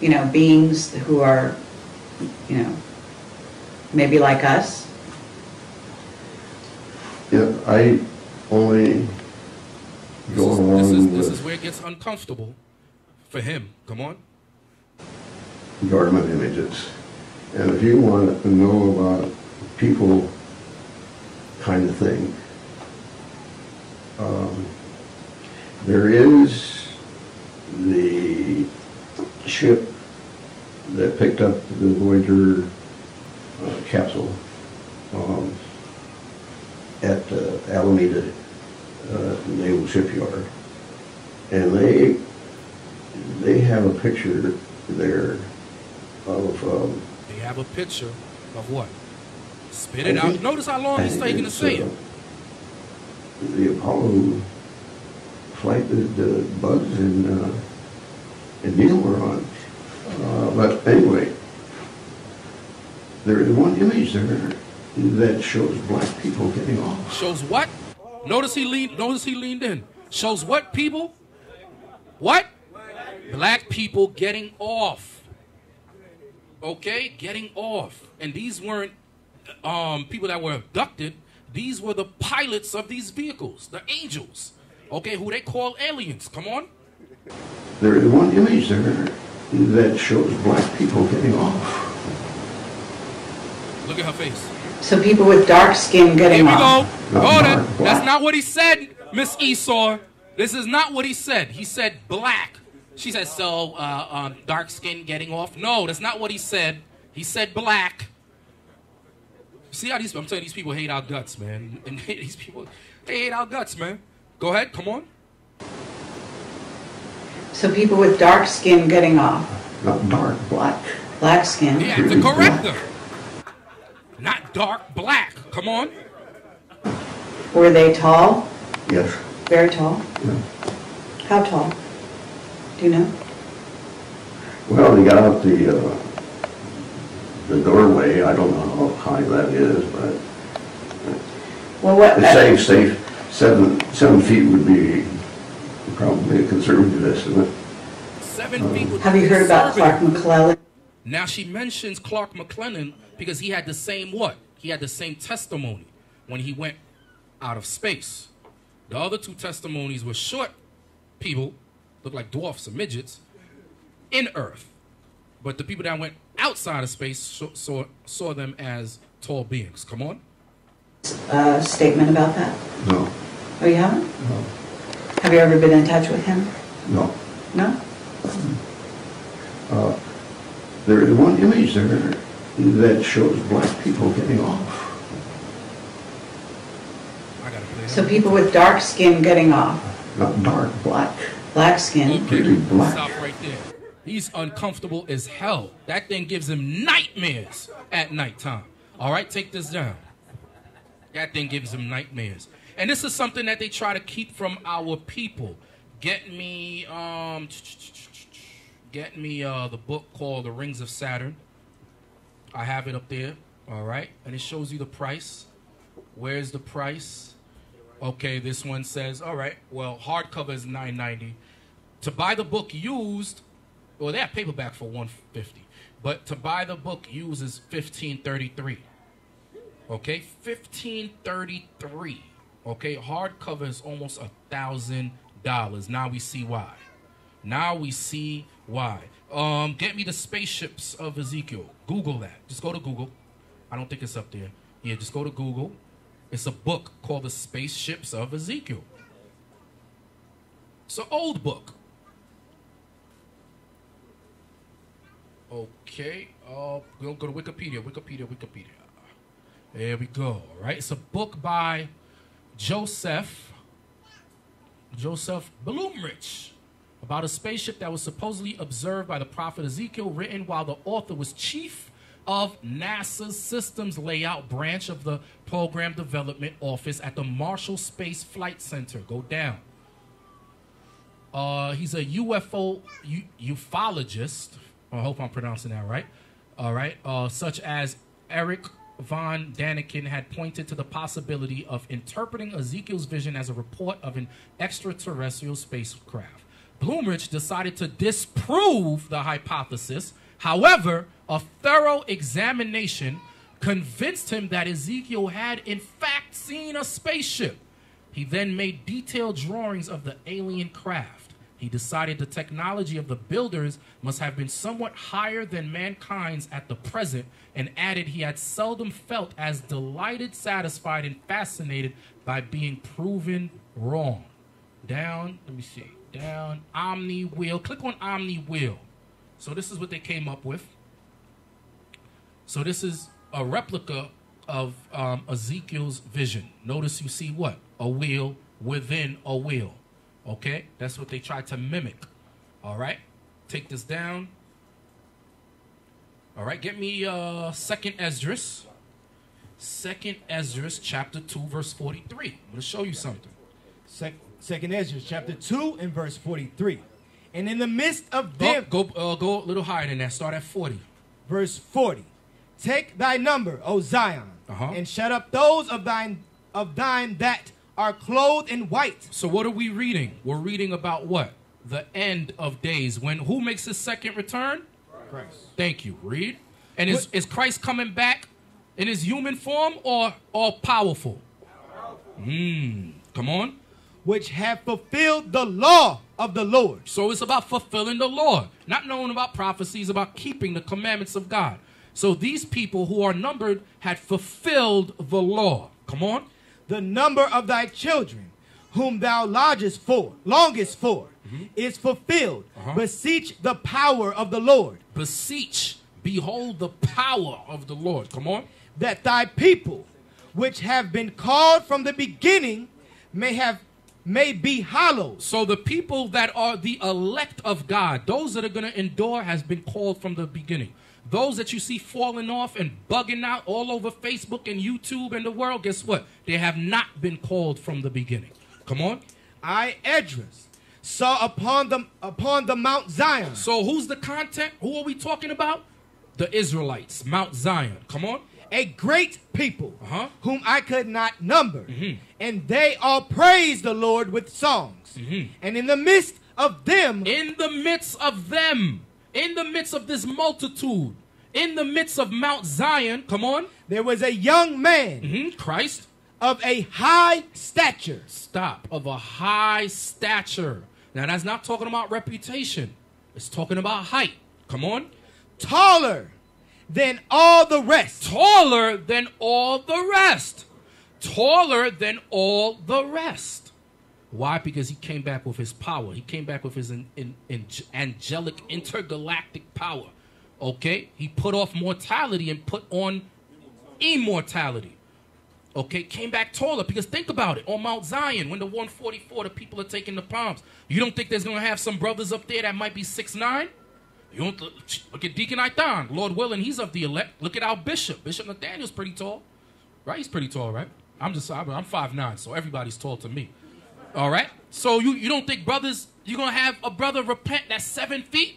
you know, beings who are, you know, maybe like us? Yeah, I only go along with... This is where it gets uncomfortable for him. Come on. Garment images. And if you want to know about people kind of thing, there is the ship that picked up the Voyager capsule at Alameda Naval Shipyard, and they have a picture there of... they have a picture of what? Spit it out. Notice how long it's taking to say it. The Apollo flight that Buzz and Neil were on. But anyway, there is one image there that shows black people getting off. Shows what? Notice he leaned. Notice he leaned in. Shows what people? What? Black people getting off. Okay, getting off. And these weren't people that were abducted. These were the pilots of these vehicles, the angels. Okay, who they call aliens. Come on. There is one image there that shows black people getting off. Look at her face. So people with dark skin getting off. Here we go. Hold it. That's not what he said, Miss Esau. This is not what he said. He said black. She said, so dark skin getting off. No, that's not what he said. He said black. See how these, I'm telling you, these people hate our guts, man. And these people, they hate our guts, man. Go ahead, come on. So people with dark skin getting off. Not dark, black. Black skin. Yeah, to correct them. Not dark, black. Come on. Were they tall? Yes. Very tall? Yeah. How tall? Do you know? Well, they got out the doorway. I don't know how high that is, but... Well, what... It's safe. 7 feet would be... probably a conservative estimate. 7 feet. Have you heard about Clark McClelland? Now she mentions Clark McClelland because he had the same what? He had the same testimony when he went out of space. The other two testimonies were short people, looked like dwarfs or midgets, in Earth. But the people that went outside of space saw them as tall beings. Come on. Statement about that? No. Oh, you haven't? No. Have you ever been in touch with him? No. No? There is one image there that shows black people getting off. I gotta play. So people with dark skin getting off. Not dark, black. Black skin. Completely black. Stop right there. He's uncomfortable as hell. That thing gives him nightmares at nighttime. All right, take this down. That thing gives him nightmares. And this is something that they try to keep from our people. Get me the book called The Rings of Saturn. I have it up there, all right? And it shows you the price. Where's the price? Okay, this one says, all right, well, hardcover is $9.90. To buy the book used, well, they have paperback for $150. But to buy the book used is $15.33. Okay, $15.33. Okay, hardcover is almost $1,000. Now we see why. Now we see why. Get me The Spaceships of Ezekiel. Google that. Just go to Google. I don't think it's up there. Yeah, just go to Google. It's a book called The Spaceships of Ezekiel. It's an old book. Okay, we'll go to Wikipedia. Wikipedia. There we go, all right? It's a book by... Joseph Blumrich, about a spaceship that was supposedly observed by the prophet Ezekiel, written while the author was chief of NASA's systems layout branch of the program development office at the Marshall Space Flight Center. Go down. He's a ufologist. I hope I'm pronouncing that right. All right. Such as Eric von Daniken had pointed to the possibility of interpreting Ezekiel's vision as a report of an extraterrestrial spacecraft. Blumrich decided to disprove the hypothesis. However, a thorough examination convinced him that Ezekiel had, in fact, seen a spaceship. He then made detailed drawings of the alien craft. He decided the technology of the builders must have been somewhat higher than mankind's at the present, and added he had seldom felt as delighted, satisfied, and fascinated by being proven wrong. Down, let me see, down, Omni Wheel. Click on Omni Wheel. So this is what they came up with. So this is a replica of Ezekiel's vision. Notice you see what? A wheel within a wheel. Okay, that's what they tried to mimic. All right, take this down. All right, get me 2nd Esdras. 2nd Esdras, chapter 2, verse 43. I'm going to show you something. 2nd Esdras, chapter 2 and verse 43. And in the midst of them... Go a little higher than that. Start at 40. Verse 40. Take thy number, O Zion, and shut up those of thine that are clothed in white. So what are we reading? We're reading about what? The end of days. When who makes his second return? Christ. Thank you. Read. And is Christ coming back in his human form or all powerful? Come on. Which have fulfilled the law of the Lord. So it's about fulfilling the law. Not knowing about prophecies, about keeping the commandments of God. So these people who are numbered had fulfilled the law. Come on. The number of thy children, whom thou lodgest for, longest for, is fulfilled. Beseech the power of the Lord. Beseech, behold the power of the Lord. Come on. That thy people, which have been called from the beginning, may be hallowed. So the people that are the elect of God, those that are going to endure, has been called from the beginning. Those that you see falling off and bugging out all over Facebook and YouTube and the world, guess what? They have not been called from the beginning. Come on. I, Esdras, saw upon the Mount Zion. So who's the content? Who are we talking about? The Israelites, Mount Zion. Come on. A great people whom I could not number. And they all praised the Lord with songs. And in the midst of them. In the midst of them. In the midst of this multitude, in the midst of Mount Zion, come on. There was a young man, Christ, of a high stature. Stop. Of a high stature. Now, that's not talking about reputation. It's talking about height. Come on. Taller than all the rest. Taller than all the rest. Taller than all the rest. Why? Because he came back with his power. He came back with his angelic intergalactic power. Okay? He put off mortality and put on immortality. Okay? Came back taller. Because think about it. On Mount Zion, when the 144, the people are taking the palms. You don't think there's going to have some brothers up there that might be 6'9"? You don't look at Deacon Aitan. Lord willing, he's of the elect. Look at our bishop. Bishop Nathaniel's pretty tall. Right? He's pretty tall, right? I'm 5'9", so everybody's tall to me. All right? So you don't think brothers, you're going to have a brother repent that's 7 feet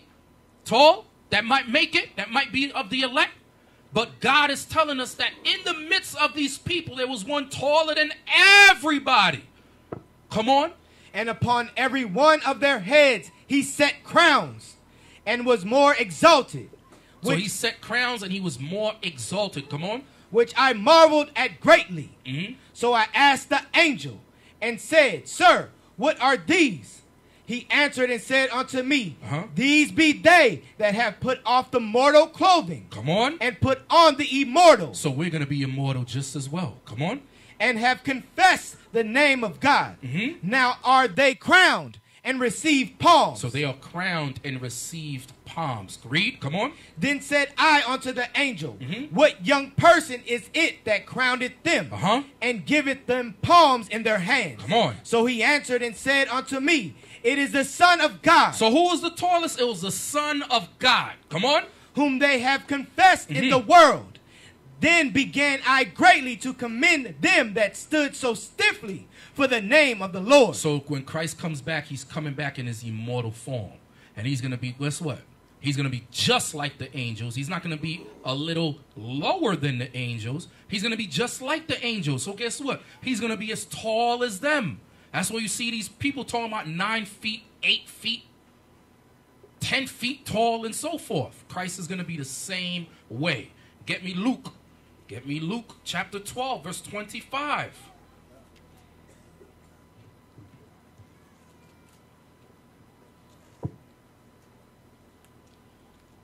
tall, that might make it, that might be of the elect? But God is telling us that in the midst of these people, there was one taller than everybody. Come on. And upon every one of their heads, he set crowns and was more exalted. So he set crowns and he was more exalted. Come on. Which I marveled at greatly. So I asked the angel, and said, Sir, what are these? He answered and said unto me, These be they that have put off the mortal clothing. Come on. And put on the immortal. So we're going to be immortal just as well. Come on. And have confessed the name of God. Now are they crowned and received palms. So they are crowned and received palms. Read. Come on. Then said I unto the angel, What young person is it that crowneth them, and giveth them palms in their hands? Come on. So he answered and said unto me, It is the Son of God. So who was the tallest? It was the Son of God. Come on. Whom they have confessed in the world. Then began I greatly to commend them that stood so stiffly for the name of the Lord. So when Christ comes back, he's coming back in his immortal form. And he's going to be, guess what? He's going to be just like the angels. He's not going to be a little lower than the angels. He's going to be just like the angels. So guess what? He's going to be as tall as them. That's why you see these people talking about 9 feet, 8 feet, 10 feet tall and so forth. Christ is going to be the same way. Get me Luke. Get me Luke chapter 12, verse 25.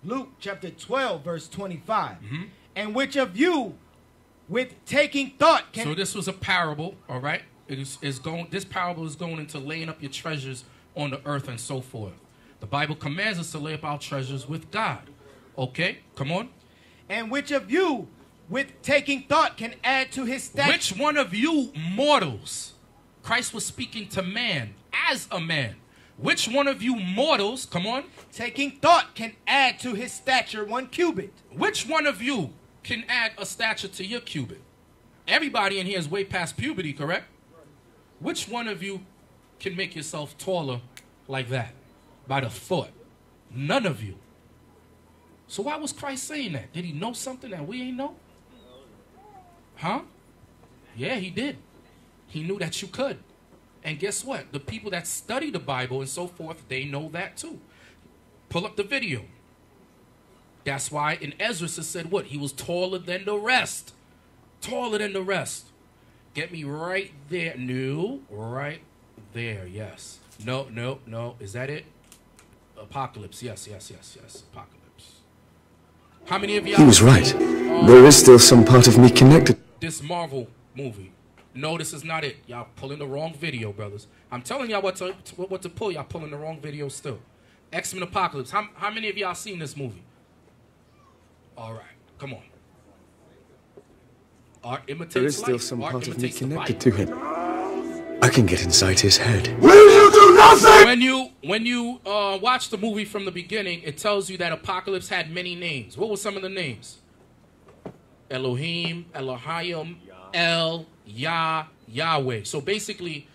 Luke chapter 12, verse 25. Mm-hmm. And which of you, with taking thought, can... So this was a parable, all right? This parable is going into laying up your treasures on the earth and so forth. The Bible commands us to lay up our treasures with God. Okay, come on. And which of you, with taking thought, can add to his stature? Which one of you mortals? Christ was speaking to man as a man. Which one of you mortals, come on, taking thought, can add to his stature 1 cubit? Which one of you can add a stature to your cubit? Everybody in here is way past puberty, correct? Which one of you can make yourself taller like that by the thought? None of you. So why was Christ saying that? Did he know something that we ain't know? Huh? Yeah, he did. He knew that you could. And guess what? The people that study the Bible and so forth, they know that too. Pull up the video. That's why in Ezra it said what? He was taller than the rest. Taller than the rest. Get me right there. No, right there. Yes. No, no, no. Is that it? Apocalypse. Yes, yes, yes, yes. Apocalypse. How many of you... He was right. There is still some part of me connected. This Marvel movie. No, this is not it. Y'all pulling the wrong video, brothers. I'm telling y'all what to pull. Y'all pulling the wrong video still. X-Men Apocalypse. How many of y'all seen this movie? All right. Come on. Art there is still some part of me connected to him. I can get inside his head. Will you do nothing? When you watch the movie from the beginning, it tells you that Apocalypse had many names. What were some of the names? Elohim, Elohim, El, Yah, Yahweh. So basically,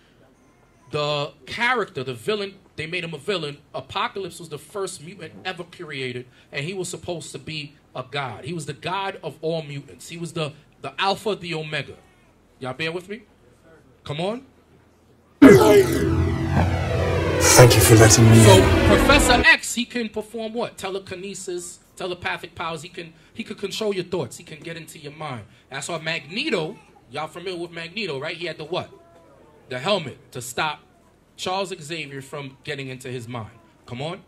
the character, the villain, they made him a villain. Apocalypse was the first mutant ever created, and he was supposed to be a god. He was the god of all mutants. He was the Alpha, the Omega. Y'all bear with me? Come on. Thank you for letting me. So Professor X, he can perform what? Telekinesis, telepathic powers. He could control your thoughts. He can get into your mind. That's why Magneto, y'all familiar with Magneto, right? He had the what? The helmet to stop Charles Xavier from getting into his mind. Come on.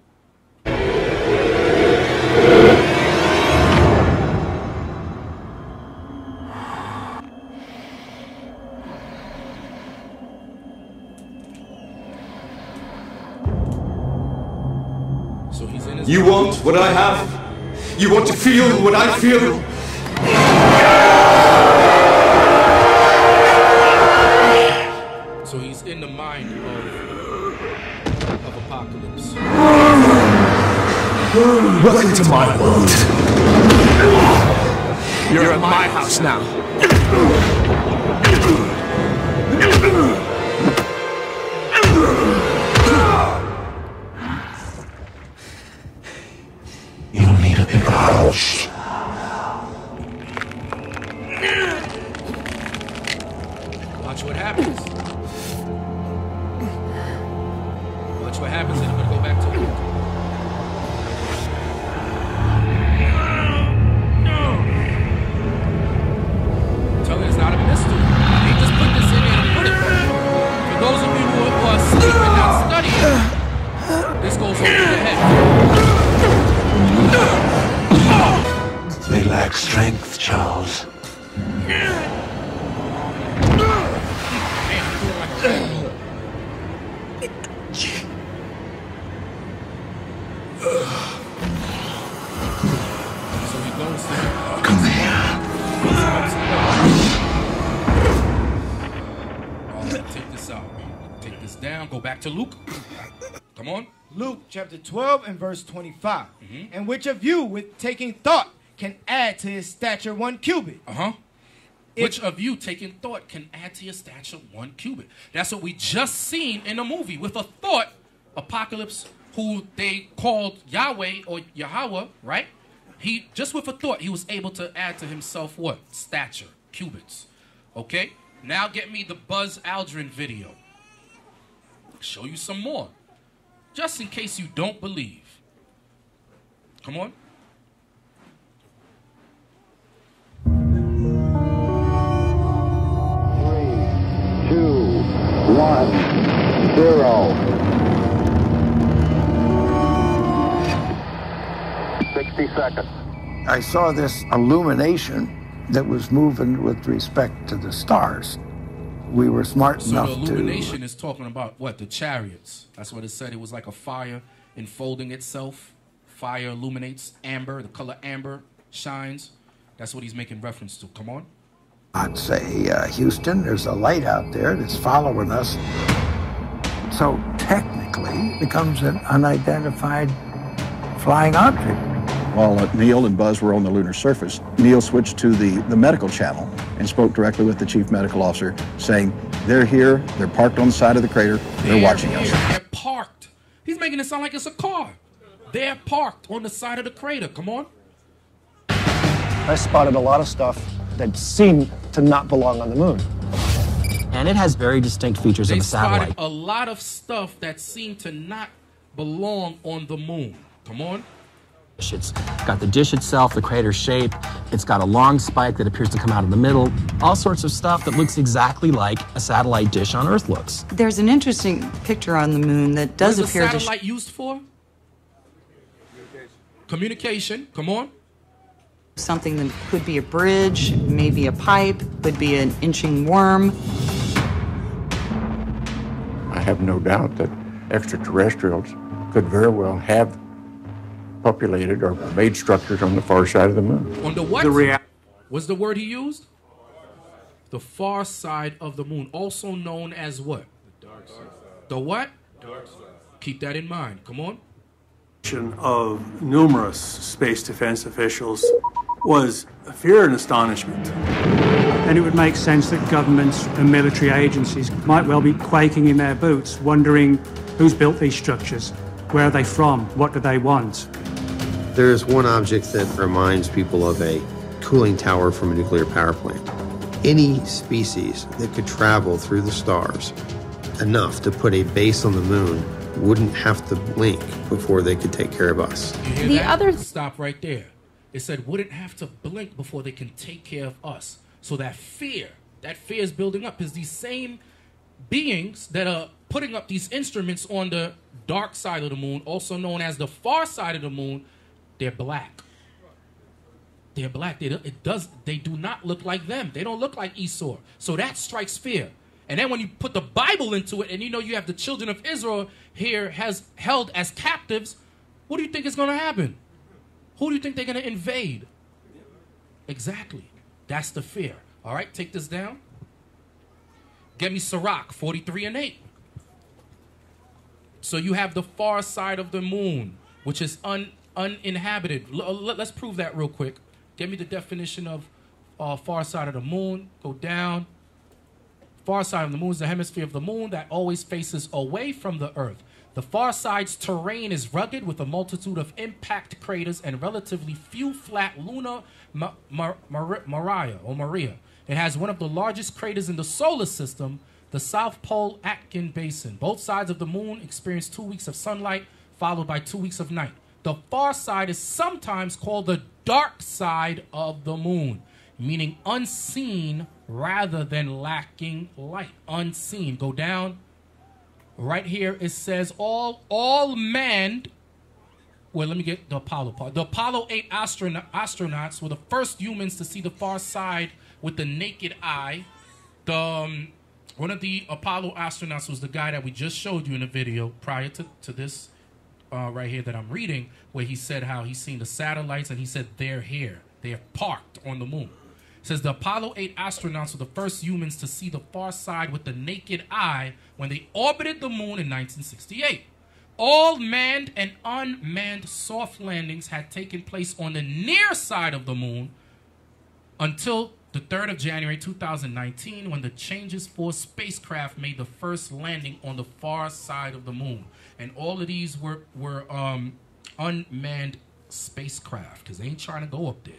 You want what I have. You want to feel what I feel. So he's in the mind of Apocalypse. Welcome to my world. You're at my house now. Watch what happens. Watch what happens, and I'm gonna go back to it. No. Tell me it's not a mystery. They just put this in there and put it for those of you who are asleep and not studying. This goes over your head. They lack strength, Charles. To Luke. Come on. Luke chapter 12 and verse 25. Mm-hmm. And which of you, with taking thought, can add to his stature 1 cubit? Uh-huh. Which of you, taking thought, can add to your stature 1 cubit? That's what we just seen in a movie. With a thought, Apocalypse, who they called Yahweh or Yahweh, right? He, just with a thought, he was able to add to himself what? Stature, cubits. Okay? Now get me the Buzz Aldrin video. Show you some more, just in case you don't believe. Come on. 0. 60 seconds. I saw this illumination that was moving with respect to the stars. We were smart enough to... So the illumination is talking about what? The chariots. That's what it said. It was like a fire enfolding itself. Fire illuminates amber. The color amber shines. That's what he's making reference to. Come on. I'd say, Houston, there's a light out there that's following us. So technically, it becomes an unidentified flying object. While Neil and Buzz were on the lunar surface, Neil switched to the medical channel and spoke directly with the chief medical officer, saying, they're here, they're parked on the side of the crater, they're watching us. They're parked. He's making it sound like it's a car. They're parked on the side of the crater. Come on. I spotted a lot of stuff that seemed to not belong on the moon. And it has very distinct features of a satellite. They spotted a lot of stuff that seemed to not belong on the moon. Come on. It's got the dish itself, the crater shape. It's got a long spike that appears to come out of the middle. All sorts of stuff that looks exactly like a satellite dish on Earth looks. There's an interesting picture on the moon that does appear to... What is a satellite used for? Communication. Come on. Something that could be a bridge, maybe a pipe, could be an inching worm. I have no doubt that extraterrestrials could very well have populated or made structures on the far side of the moon. On the what? What's the word he used? The far side of the moon, also known as what? The dark side. The what? Dark side. Keep that in mind. Come on. Of numerous space defense officials was fear and astonishment. And it would make sense that governments and military agencies might well be quaking in their boots, wondering who's built these structures, where are they from, what do they want? There is one object that reminds people of a cooling tower from a nuclear power plant. Any species that could travel through the stars enough to put a base on the moon wouldn't have to blink before they could take care of us. The other... Stop right there. It said wouldn't have to blink before they can take care of us. So that fear is building up. Is these same beings that are putting up these instruments on the dark side of the moon, also known as the far side of the moon, they're black. They're black. They do not look like them. They don't look like Esau. So that strikes fear. And then when you put the Bible into it and you know you have the children of Israel here has held as captives, what do you think is going to happen? Who do you think they're going to invade? Exactly. That's the fear. All right, take this down. Get me Sirach 43:8. So you have the far side of the moon, which is uninhabited. Let's prove that real quick. Get me the definition of far side of the moon. Go down. Far side of the moon is the hemisphere of the moon that always faces away from the Earth. The far side's terrain is rugged with a multitude of impact craters and relatively few flat lunar Maria. It has one of the largest craters in the solar system, the South Pole Atkin Basin. Both sides of the moon experience 2 weeks of sunlight followed by 2 weeks of night. The far side is sometimes called the dark side of the moon, meaning unseen rather than lacking light. Unseen. Go down. Right here it says all manned. Well, let me get the Apollo part. The Apollo 8 astronauts were the first humans to see the far side with the naked eye. The one of the Apollo astronauts was the guy that we just showed you in the video prior to this right here that I'm reading, where he said how he's seen the satellites and he said they're here. They're parked on the moon. It says the Apollo 8 astronauts were the first humans to see the far side with the naked eye when they orbited the moon in 1968. All manned and unmanned soft landings had taken place on the near side of the moon until the 3rd of January 2019 when the Changes 4 spacecraft made the first landing on the far side of the moon. And all of these were unmanned spacecraft because they ain't trying to go up there.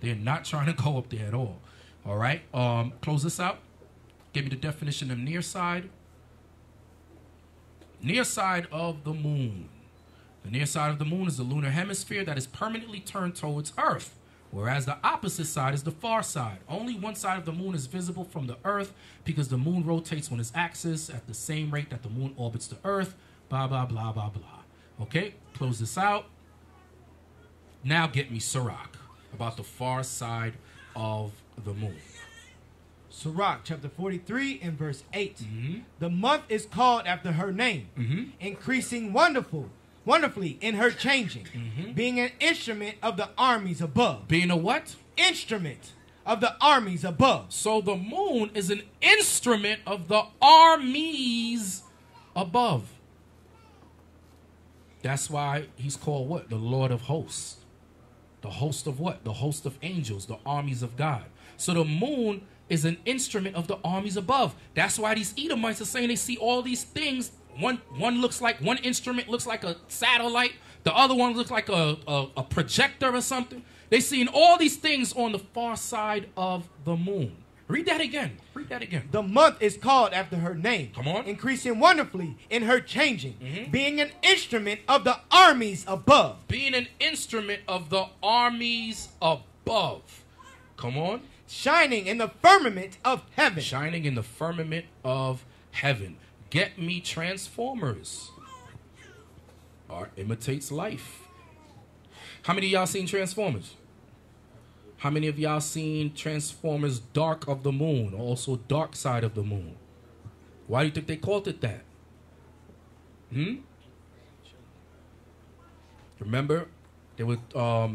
They're not trying to go up there at all. All right. Close this out. Give me the definition of near side. Near side of the moon. The near side of the moon is the lunar hemisphere that is permanently turned towards Earth, whereas the opposite side is the far side. Only one side of the moon is visible from the Earth because the moon rotates on its axis at the same rate that the moon orbits the Earth, blah, blah, blah, blah, blah. Okay, close this out. Now get me Sirach, about the far side of the moon. Sirach, chapter 43 and verse 8. Mm-hmm. The month is called after her name, mm-hmm. increasing wonderfully in her changing, mm-hmm. being an instrument of the armies above. Being a what? Instrument of the armies above. So the moon is an instrument of the armies above. That's why he's called what? The Lord of hosts. The host of what? The host of angels, the armies of God. So the moon is an instrument of the armies above. That's why these Edomites are saying they see all these things. One instrument looks like a satellite. The other one looks like a projector or something. They're seeing all these things on the far side of the moon. Read that again. Read that again. The month is called after her name. Come on. Increasing wonderfully in her changing. Mm-hmm. Being an instrument of the armies above. Being an instrument of the armies above. Come on. Shining in the firmament of heaven. Shining in the firmament of heaven. Get me Transformers. Art imitates life. How many of y'all seen Transformers? How many of y'all seen Transformers Dark of the Moon, also Dark Side of the Moon? Why do you think they called it that? Hmm? Remember, they were, how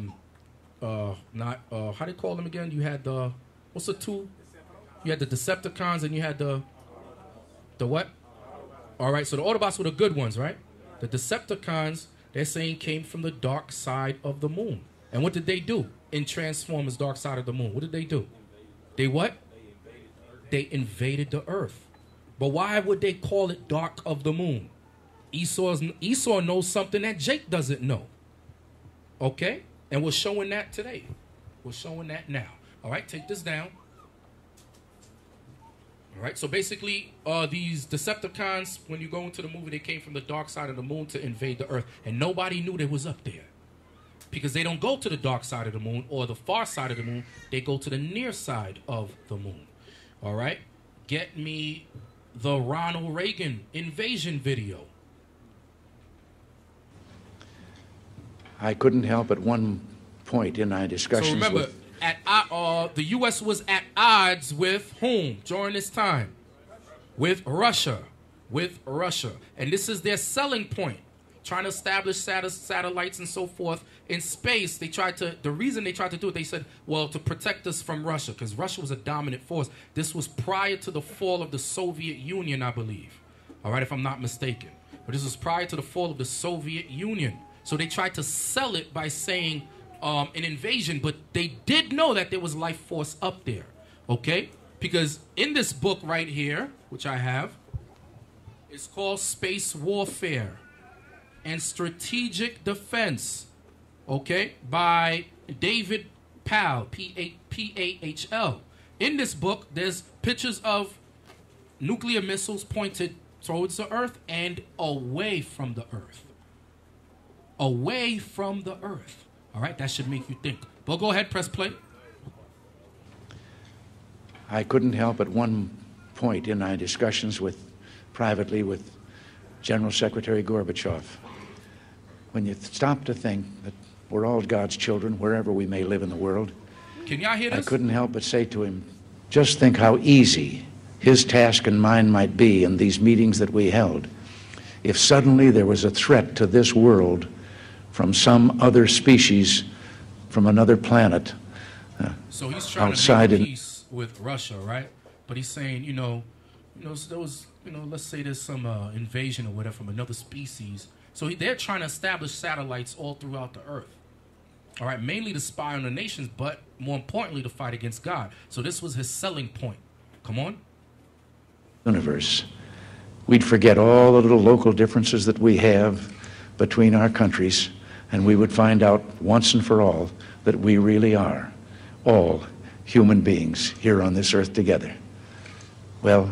do you call them again? You had the, what's the two? You had the Decepticons and you had the what? All right, so the Autobots were the good ones, right? The Decepticons, they're saying, came from the dark side of the moon. And what did they do? In Transformers Dark Side of the Moon, what did they do? They what? They invaded the Earth. But why would they call it Dark of the Moon? Esau knows something that Jake doesn't know. Okay? And we're showing that today. We're showing that now. All right, take this down. All right, so basically these Decepticons, when you go into the movie, they came from the dark side of the moon to invade the Earth. And nobody knew they was up there. Because they don't go to the dark side of the moon or the far side of the moon. They go to the near side of the moon. All right? Get me the Ronald Reagan invasion video. I couldn't help at one point in our discussions. So remember, the U.S. was at odds with whom during this time? With Russia. With Russia. And this is their selling point. Trying to establish satellites and so forth in space. They tried to, the reason they tried to do it, they said, well, to protect us from Russia, because Russia was a dominant force. This was prior to the fall of the Soviet Union, I believe. All right, if I'm not mistaken. But this was prior to the fall of the Soviet Union. So they tried to sell it by saying an invasion, but they did know that there was life force up there. Okay? Because in this book right here, which I have, it's called Space Warfare and Strategic Defense, okay, by David Pahl, P-A-H-L. In this book, there's pictures of nuclear missiles pointed towards the Earth and away from the Earth. Away from the Earth. All right, that should make you think. But go ahead, press play. I couldn't help at one point in our discussions with, privately with General Secretary Gorbachev, when you stop to think that we're all God's children, wherever we may live in the world. Can y'all hear this? I couldn't help but say to him, just think how easy his task and mine might be in these meetings that we held if suddenly there was a threat to this world from some other species, from another planet so he's trying outside to make peace with Russia, right? But he's saying, you know, so there was, let's say there's some invasion or whatever from another species. So they're trying to establish satellites all throughout the Earth. All right, mainly to spy on the nations, but more importantly, to fight against God. So this was his selling point. Come on. Universe. We'd forget all the little local differences that we have between our countries, and we would find out once and for all that we really are all human beings here on this Earth together. Well,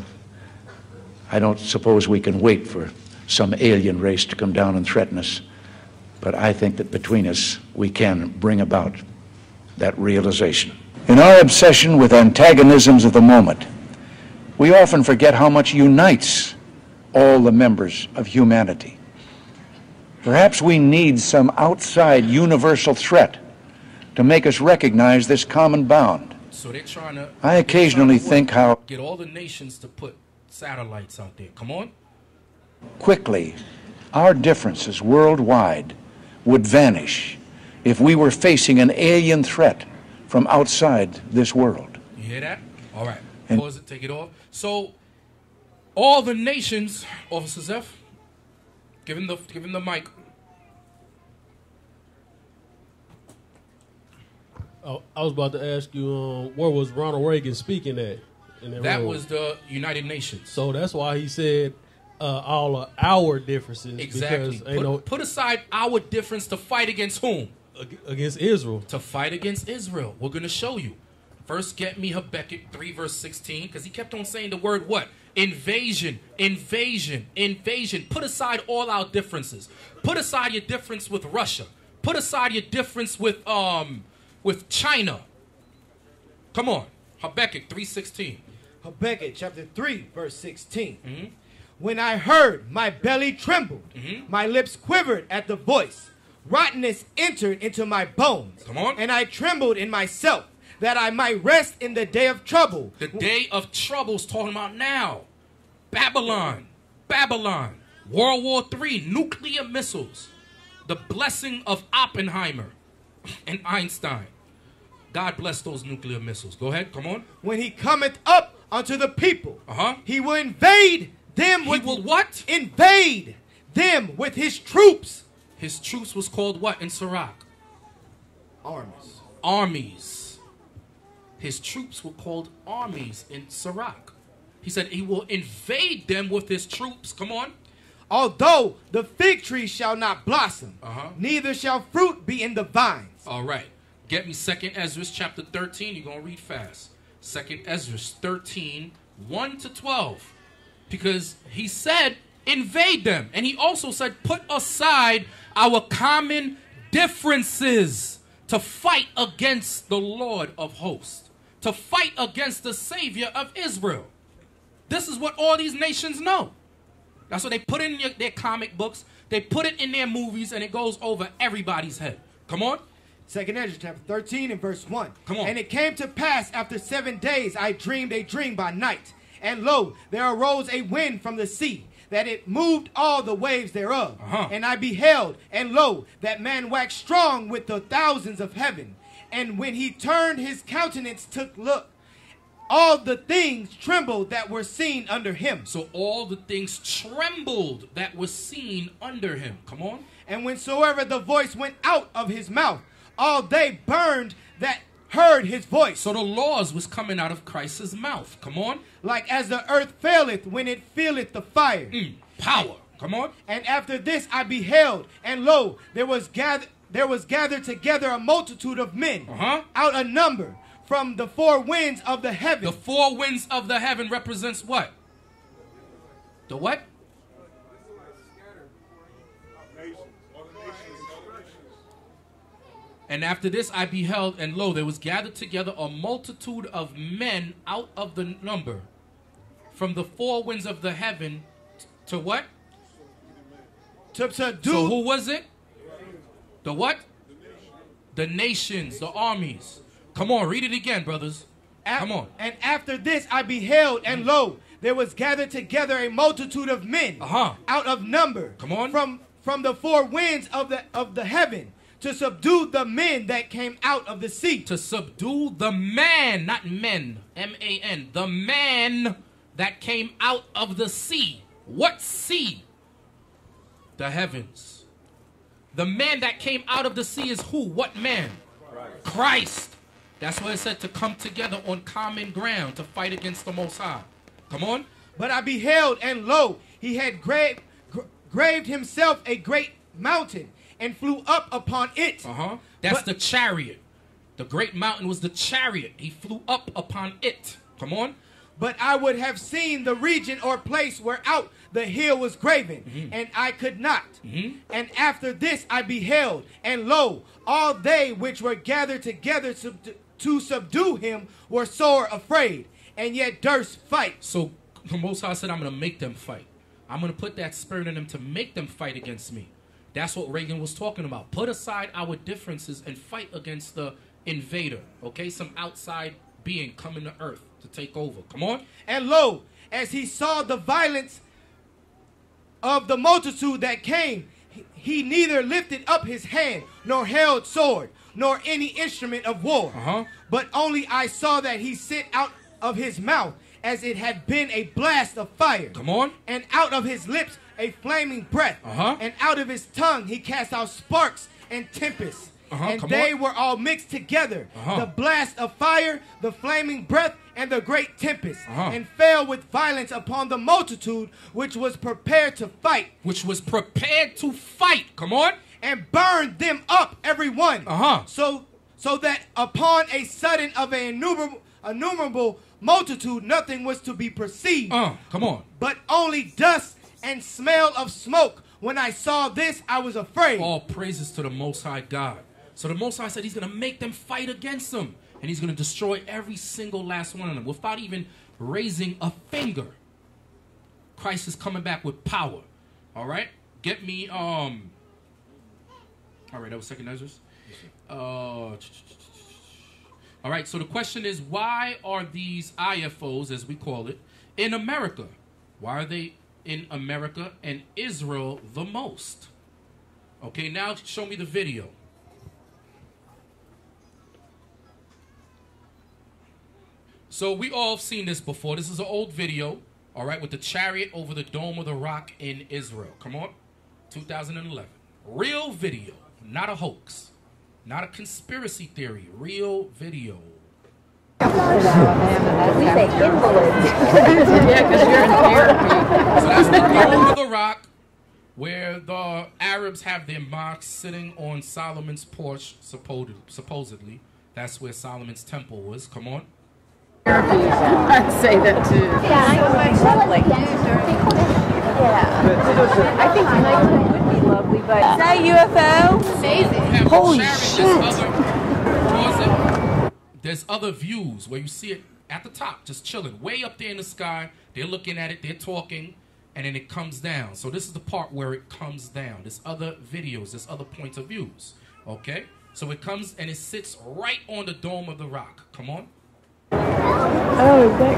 I don't suppose we can wait for some alien race to come down and threaten us, but I think that between us we can bring about that realization. In our obsession with antagonisms of the moment, we often forget how much unites all the members of humanity. Perhaps we need some outside universal threat to make us recognize this common bond. So they're trying to, I occasionally think how get all the nations to put satellites out there. Come on. Quickly, our differences worldwide would vanish if we were facing an alien threat from outside this world. You hear that? All right. Pause it, take it off. So all the nations, Officer Zeph, give him the mic. Oh, I was about to ask you, where was Ronald Reagan speaking at? That was the United Nations. So that's why he said all of our differences. Exactly. Because, put aside our difference to fight against whom? Against Israel. To fight against Israel. We're going to show you. First, get me Habakkuk 3, verse 16, because he kept on saying the word what? Invasion, invasion, invasion. Put aside all our differences. Put aside your difference with Russia. Put aside your difference with China. Come on. Habakkuk 3:16. Habakkuk chapter 3, verse 16. Mm-hmm. When I heard, my belly trembled. Mm-hmm. My lips quivered at the voice. Rottenness entered into my bones. Come on. And I trembled in myself, that I might rest in the day of trouble. The day of trouble's talking about now. Babylon. Babylon. World War III. Nuclear missiles. The blessing of Oppenheimer and Einstein. God bless those nuclear missiles. Go ahead. Come on. When he cometh up unto the people, he will invade them with... He will what? Invade them with his troops. His troops was called what in Sirach? Armies. Armies. His troops were called armies in Sirach. He said he will invade them with his troops. Come on. Although the fig tree shall not blossom, neither shall fruit be in the vines. All right. Get me 2 Ezra chapter 13. You're going to read fast. 2 Ezra 13, 1 to 12. Because he said invade them. And he also said put aside our common differences to fight against the Lord of hosts. To fight against the Savior of Israel. This is what all these nations know. That's what they put in their comic books. They put it in their movies, and it goes over everybody's head. Come on. 2nd Ezra chapter 13 and verse 1. Come on. And it came to pass after 7 days I dreamed a dream by night. And lo, there arose a wind from the sea, that it moved all the waves thereof. And I beheld, and lo, that man waxed strong with the thousands of heaven. And when he turned his countenance took look, all the things trembled that were seen under him. So all the things trembled that were seen under him. Come on. And whensoever the voice went out of his mouth, all they burned that heard his voice. So the laws was coming out of Christ's mouth. Come on. Like as the earth faileth when it feeleth the fire. Power. Come on. And after this I beheld, and lo, there was gathered together a multitude of men, out of number, from the four winds of the heaven. The four winds of the heaven represents what? The what? And after this I beheld, and lo, there was gathered together a multitude of men out of the number, from the four winds of the heaven, to what? To subdue. So who was it? The what? The nations, the armies. Come on, read it again, brothers. Come on. And after this I beheld, and lo, there was gathered together a multitude of men, out of number. Come on. From the four winds of the heaven, to subdue the men that came out of the sea. To subdue the man, not men, M-A-N, the man that came out of the sea. What sea? The heavens. The man that came out of the sea is who? What man? Christ. Christ. That's what it said, to come together on common ground to fight against the Most High. Come on. But I beheld, and lo, he had graved himself a great mountain, and flew up upon it. That's the chariot. The great mountain was the chariot. He flew up upon it. Come on. But I would have seen the region or place whereout the hill was graven, and I could not. And after this I beheld, and lo, all they which were gathered together to subdue him were sore afraid, and yet durst fight. So the Most High said, I'm going to make them fight. I'm going to put that spirit in them to make them fight against me. That's what Reagan was talking about. Put aside our differences and fight against the invader, okay? Some outside being coming to earth to take over. Come on. And lo, as he saw the violence of the multitude that came, he neither lifted up his hand nor held sword nor any instrument of war. But only I saw that he sent out of his mouth as it had been a blast of fire. Come on. And out of his lips a flaming breath. And out of his tongue he cast out sparks and tempest. And they were all mixed together, the blast of fire, the flaming breath, and the great tempest, and fell with violence upon the multitude which was prepared to fight. Come on. And burned them up, every one. So that upon a sudden of an innumerable multitude, nothing was to be perceived. Come on. But only dust and smell of smoke. When I saw this, I was afraid. All praises to the Most High God. So the Most High said he's going to make them fight against him. And he's going to destroy every single last one of them without even raising a finger. Christ is coming back with power. All right? Get me, all right, that was Second Ezra. All right, so the question is, why are these IFOs, as we call it, in America? Why are they in America and Israel the most? Okay, now show me the video. So we all have seen this before. This is an old video, all right, with the chariot over the Dome of the Rock in Israel. Come on, 2011. Real video, not a hoax, not a conspiracy theory, real video. We say invalid. Yeah, because you're in therapy. So that's the Dome of the Rock, where the Arabs have their mosque sitting on Solomon's porch, supposedly. That's where Solomon's temple was. Come on. I'd say that too. Yeah. I think nighttime would be lovely, but is that a UFO? Amazing. Holy shit. There's other views where you see it at the top, just chilling, way up there in the sky. They're looking at it, they're talking, and then it comes down. So this is the part where it comes down. There's other videos, there's other points of views. Okay? So it comes and it sits right on the Dome of the Rock. Come on. Oh, is that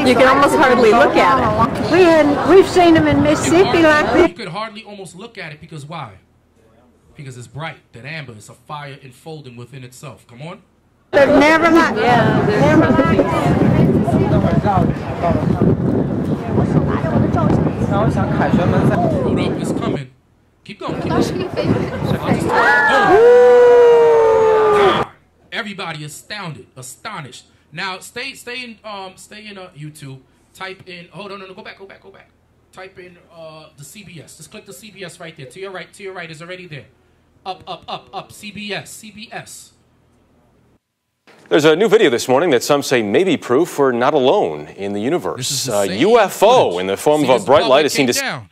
cool? You can almost hardly look at it. We've seen them in Mississippi like this. You could hardly almost look at it because why? Because it's bright, that amber, it's a fire enfolding within itself. Come on. They've never like that. Yeah, never like that. Hold up, it's coming. Keep going. Keep going. Everybody astounded, astonished. Now stay in YouTube. Type in. Hold on, no, go back. Type in the CBS. Just click the CBS right there. To your right is already there. Up. CBS. There's a new video this morning that some say may be proof we're not alone in the universe. A UFO in the form of a bright light is seen to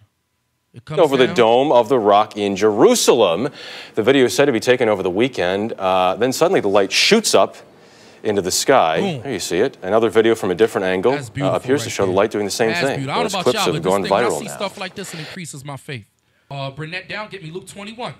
over the Dome of the Rock in Jerusalem. The video is said to be taken over the weekend. Then suddenly the light shoots up into the sky. Boom. There you see it. Another video from a different angle appears to show the light doing the same thing. Those clips have gone viral now. I see stuff like this and increases my faith. Bring that down. Get me Luke 21.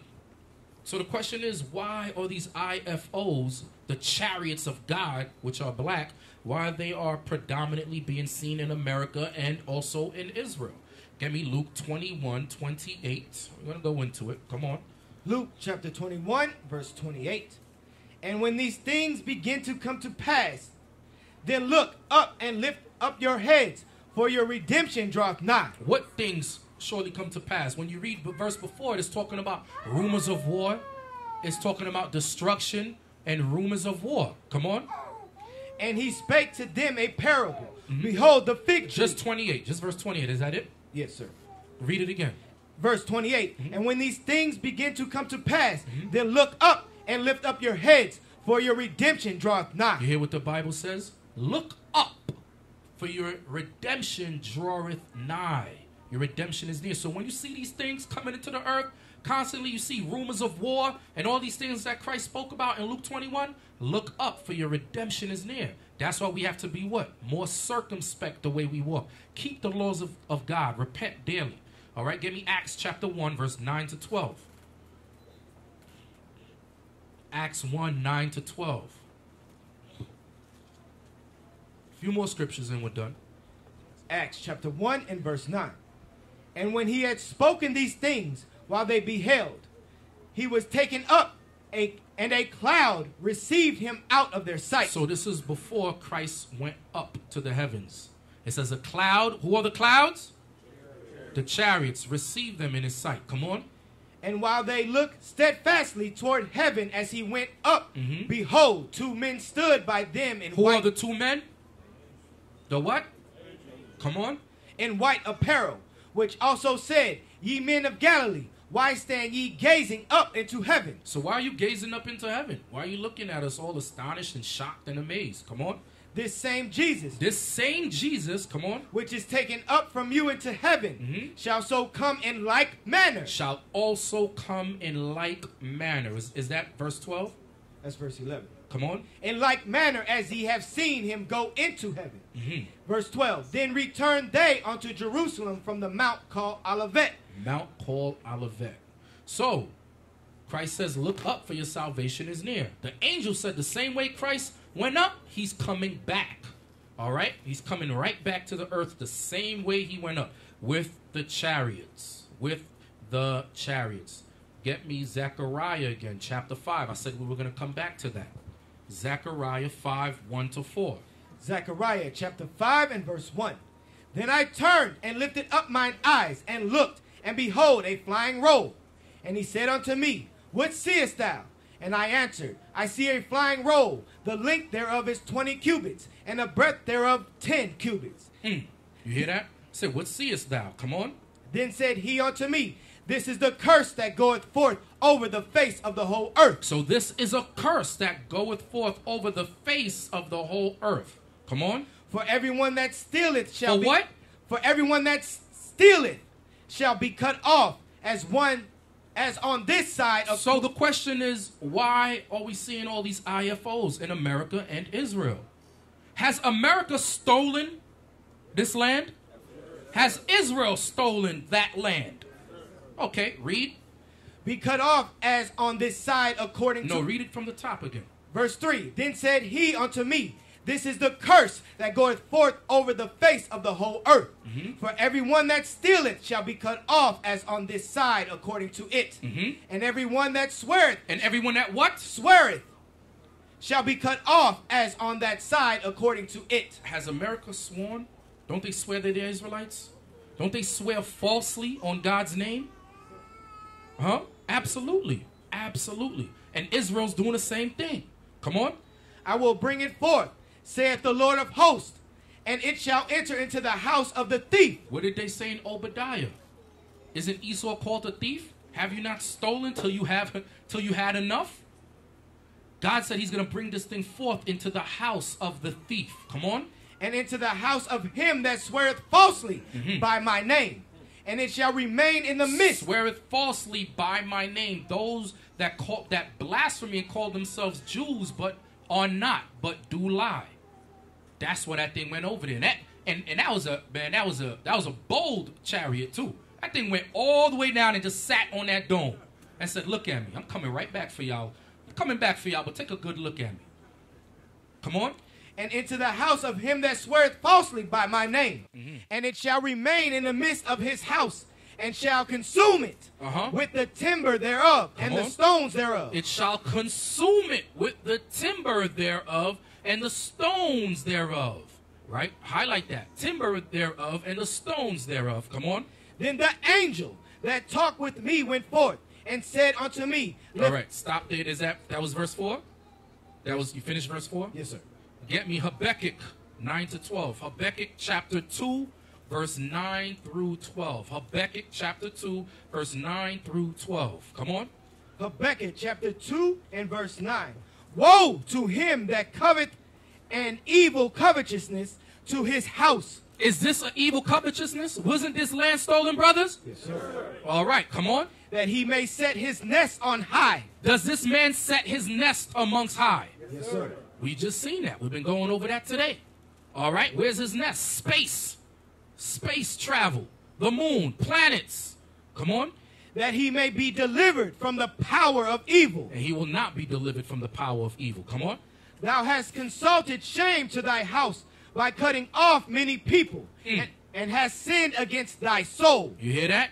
So the question is, why are these IFOs, the chariots of God, which are black, why they are predominantly being seen in America and also in Israel? Get me Luke 21:28. We're going to go into it. Come on. Luke chapter 21, verse 28. And when these things begin to come to pass, then look up and lift up your heads, for your redemption draweth nigh. What things surely come to pass? When you read the verse before, it's talking about rumors of war. It's talking about destruction and rumors of war. Come on. And he spake to them a parable. Behold, the fig tree. Just 28. Just verse 28. Is that it? Yes, sir. Read it again. Verse 28. And when these things begin to come to pass, then look up and lift up your heads, for your redemption draweth nigh. You hear what the Bible says? Look up, for your redemption draweth nigh. Your redemption is near. So when you see these things coming into the earth, constantly you see rumors of war and all these things that Christ spoke about in Luke 21. Look up, for your redemption is near. That's why we have to be what? More circumspect the way we walk. Keep the laws of God. Repent daily. All right, give me Acts chapter 1, verse 9 to 12. Acts 1, 9 to 12. A few more scriptures and we're done. Acts chapter 1 and verse 9. And when he had spoken these things, while they beheld, he was taken up, and a cloud received him out of their sight. So this is before Christ went up to the heavens. It says a cloud. Who are the clouds? Chariots. The chariots received them in his sight. Come on. And while they looked steadfastly toward heaven as he went up, behold, two men stood by them in white. Who are the two men? The what? Come on. In white apparel, which also said, Ye men of Galilee, why stand ye gazing up into heaven? So why are you gazing up into heaven? Why are you looking at us all astonished and shocked and amazed? Come on. This same Jesus. This same Jesus. Come on. Which is taken up from you into heaven, shall so come in like manner. Shall also come in like manner. Is that verse 12? That's verse 11. Come on. In like manner as ye have seen him go into heaven. Verse 12. Then returned they unto Jerusalem from the mount called Olivet. Mount called Olivet. So, Christ says, look up, for your salvation is near. The angel said the same way Christ went up, he's coming back. All right? He's coming right back to the earth the same way he went up. With the chariots. With the chariots. Get me Zechariah again, chapter 5. I said we were going to come back to that. Zechariah 5, 1 to 4. Zechariah chapter 5 and verse 1. Then I turned and lifted up mine eyes and looked, and behold, a flying roll. And he said unto me, What seest thou? And I answered, I see a flying roll. The length thereof is 20 cubits, and the breadth thereof 10 cubits. You hear that? He said, What seest thou? Come on. Then said he unto me, This is the curse that goeth forth over the face of the whole earth. So this is a curse that goeth forth over the face of the whole earth. Come on. For everyone that stealeth shall be... For what? For everyone that stealeth shall be cut off as one, as on this side of... So the question is, why are we seeing all these IFOs in America and Israel? Has America stolen this land? Has Israel stolen that land? Okay, read. Be cut off as on this side according to... No, read it from the top again. Verse 3. Then said he unto me, This is the curse that goeth forth over the face of the whole earth. For everyone that stealeth shall be cut off as on this side according to it. And everyone that sweareth... And everyone that what? Sweareth shall be cut off as on that side according to it. Has America sworn? Don't they swear that they're Israelites? Don't they swear falsely on God's name? Huh? Absolutely. Absolutely. And Israel's doing the same thing. Come on. I will bring it forth, saith the Lord of hosts, and it shall enter into the house of the thief. What did they say in Obadiah? Isn't Esau called a thief? Have you not stolen till you had enough? God said he's going to bring this thing forth into the house of the thief. Come on. And into the house of him that sweareth falsely by my name. And it shall remain in the midst. Sweareth falsely by my name. Those that blasphemy and call themselves Jews, but are not, but do lie. That's what that thing went over there. And that was a man. That was a bold chariot too. That thing went all the way down and just sat on that dome and said, "Look at me. I'm coming right back for y'all. I'm coming back for y'all, but take a good look at me. Come on." And into the house of him that sweareth falsely by my name. And it shall remain in the midst of his house, and shall consume it with the timber thereof and the stones thereof. It shall consume it with the timber thereof and the stones thereof. Right? Highlight that. Timber thereof and the stones thereof. Come on. Then the angel that talked with me went forth and said unto me. All right. Stop there. Is that was verse 4? That was, you finished verse 4? Yes, sir. Get me Habakkuk 9 to 12. Habakkuk chapter 2, verse 9 through 12. Habakkuk chapter 2, verse 9 through 12. Come on. Habakkuk chapter 2 and verse 9. Woe to him that covet and evil covetousness to his house. Is this an evil covetousness? Wasn't this land stolen, brothers? Yes, sir. All right, come on. That he may set his nest on high. Does this man set his nest amongst high? Yes, sir. We just seen that. We've been going over that today. All right, where's his nest? Space. Space travel. The moon. Planets. Come on. That he may be delivered from the power of evil. And he will not be delivered from the power of evil. Come on. Thou hast consulted shame to thy house by cutting off many people, and has sinned against thy soul. You hear that?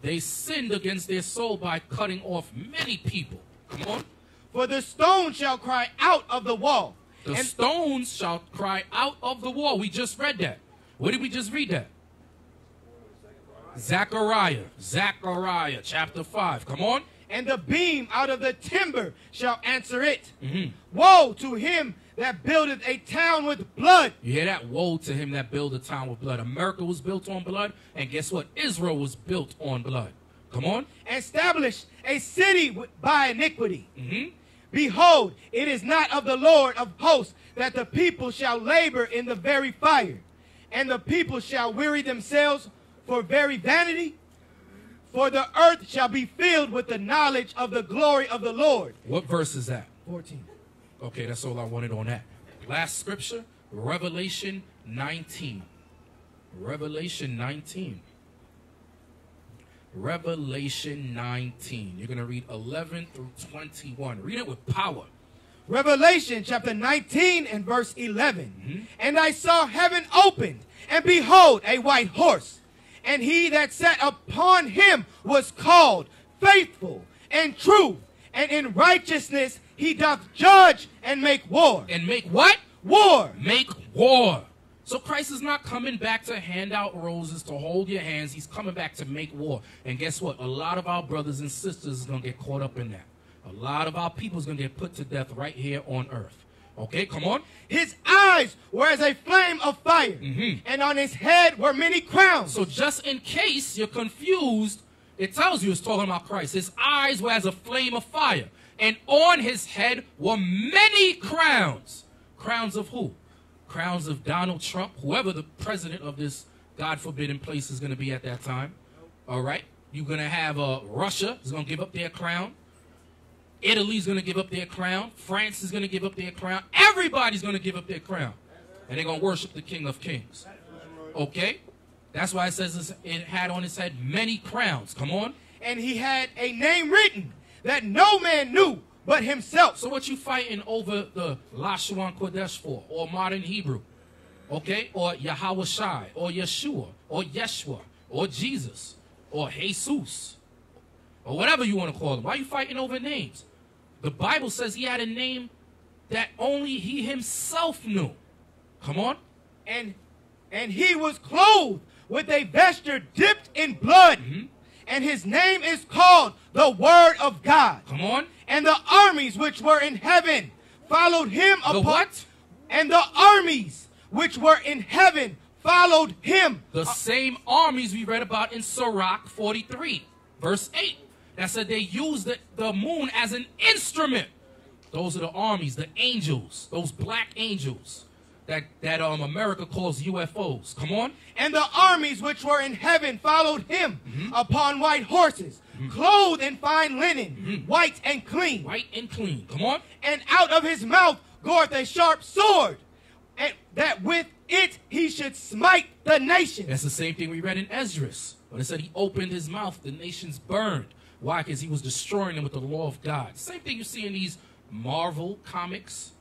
They sinned against their soul by cutting off many people. Come on. For the stone shall cry out of the wall. The stones shall cry out of the wall. We just read that. Where did we just read that? Zechariah. Zechariah chapter 5. Come on. And the beam out of the timber shall answer it. Woe to him that buildeth a town with blood. You hear that? Woe to him that built a town with blood. America was built on blood. And guess what? Israel was built on blood. Come on. Establish a city by iniquity. Behold, it is not of the Lord of hosts that the people shall labor in the very fire. And the people shall weary themselves for very vanity. For the earth shall be filled with the knowledge of the glory of the Lord. What verse is that? 14. Okay, that's all I wanted on that. Last scripture, Revelation 19. Revelation 19. Revelation 19. You're going to read 11 through 21. Read it with power. Revelation chapter 19 and verse 11. And I saw heaven opened, and behold, a white horse. And he that sat upon him was called Faithful and True, and in righteousness he doth judge and make war. And make what? War. Make war. So Christ is not coming back to hand out roses, to hold your hands. He's coming back to make war. And guess what? A lot of our brothers and sisters is going to get caught up in that. A lot of our people is going to get put to death right here on earth. Okay, come on. His eyes were as a flame of fire, and on his head were many crowns. So just in case you're confused, it tells you it's talking about Christ. His eyes were as a flame of fire, and on his head were many crowns. Crowns of who? Crowns of Donald Trump, whoever the president of this God-forbidden place is going to be at that time. All right? You're going to have Russia is going to give up their crown. Italy's going to give up their crown. France is going to give up their crown. Everybody's going to give up their crown. And they're going to worship the King of Kings. Okay? That's why it says it had on his head many crowns. Come on. And he had a name written that no man knew but himself. So what you fighting over the Lashuan Kodesh for, or modern Hebrew, okay? Or Yahweh Shai, or Yeshua, or Yeshua, or Jesus, or Jesus, or whatever you want to call him. Why are you fighting over names? The Bible says he had a name that only he himself knew. Come on. And he was clothed with a vesture dipped in blood. And his name is called the Word of God. Come on. And the armies which were in heaven followed him upon. The what? And the armies which were in heaven followed him. The same armies we read about in Sirach 43, verse 8. That said they used the moon as an instrument. Those are the armies, the angels, those black angels that America calls UFOs. Come on. And the armies which were in heaven followed him upon white horses, clothed in fine linen, white and clean. White and clean. Come on. And out of his mouth goeth a sharp sword, and that with it he should smite the nations. That's the same thing we read in Esdras. When it said he opened his mouth, the nations burned. Why? Because he was destroying them with the law of God. Same thing you see in these Marvel comics,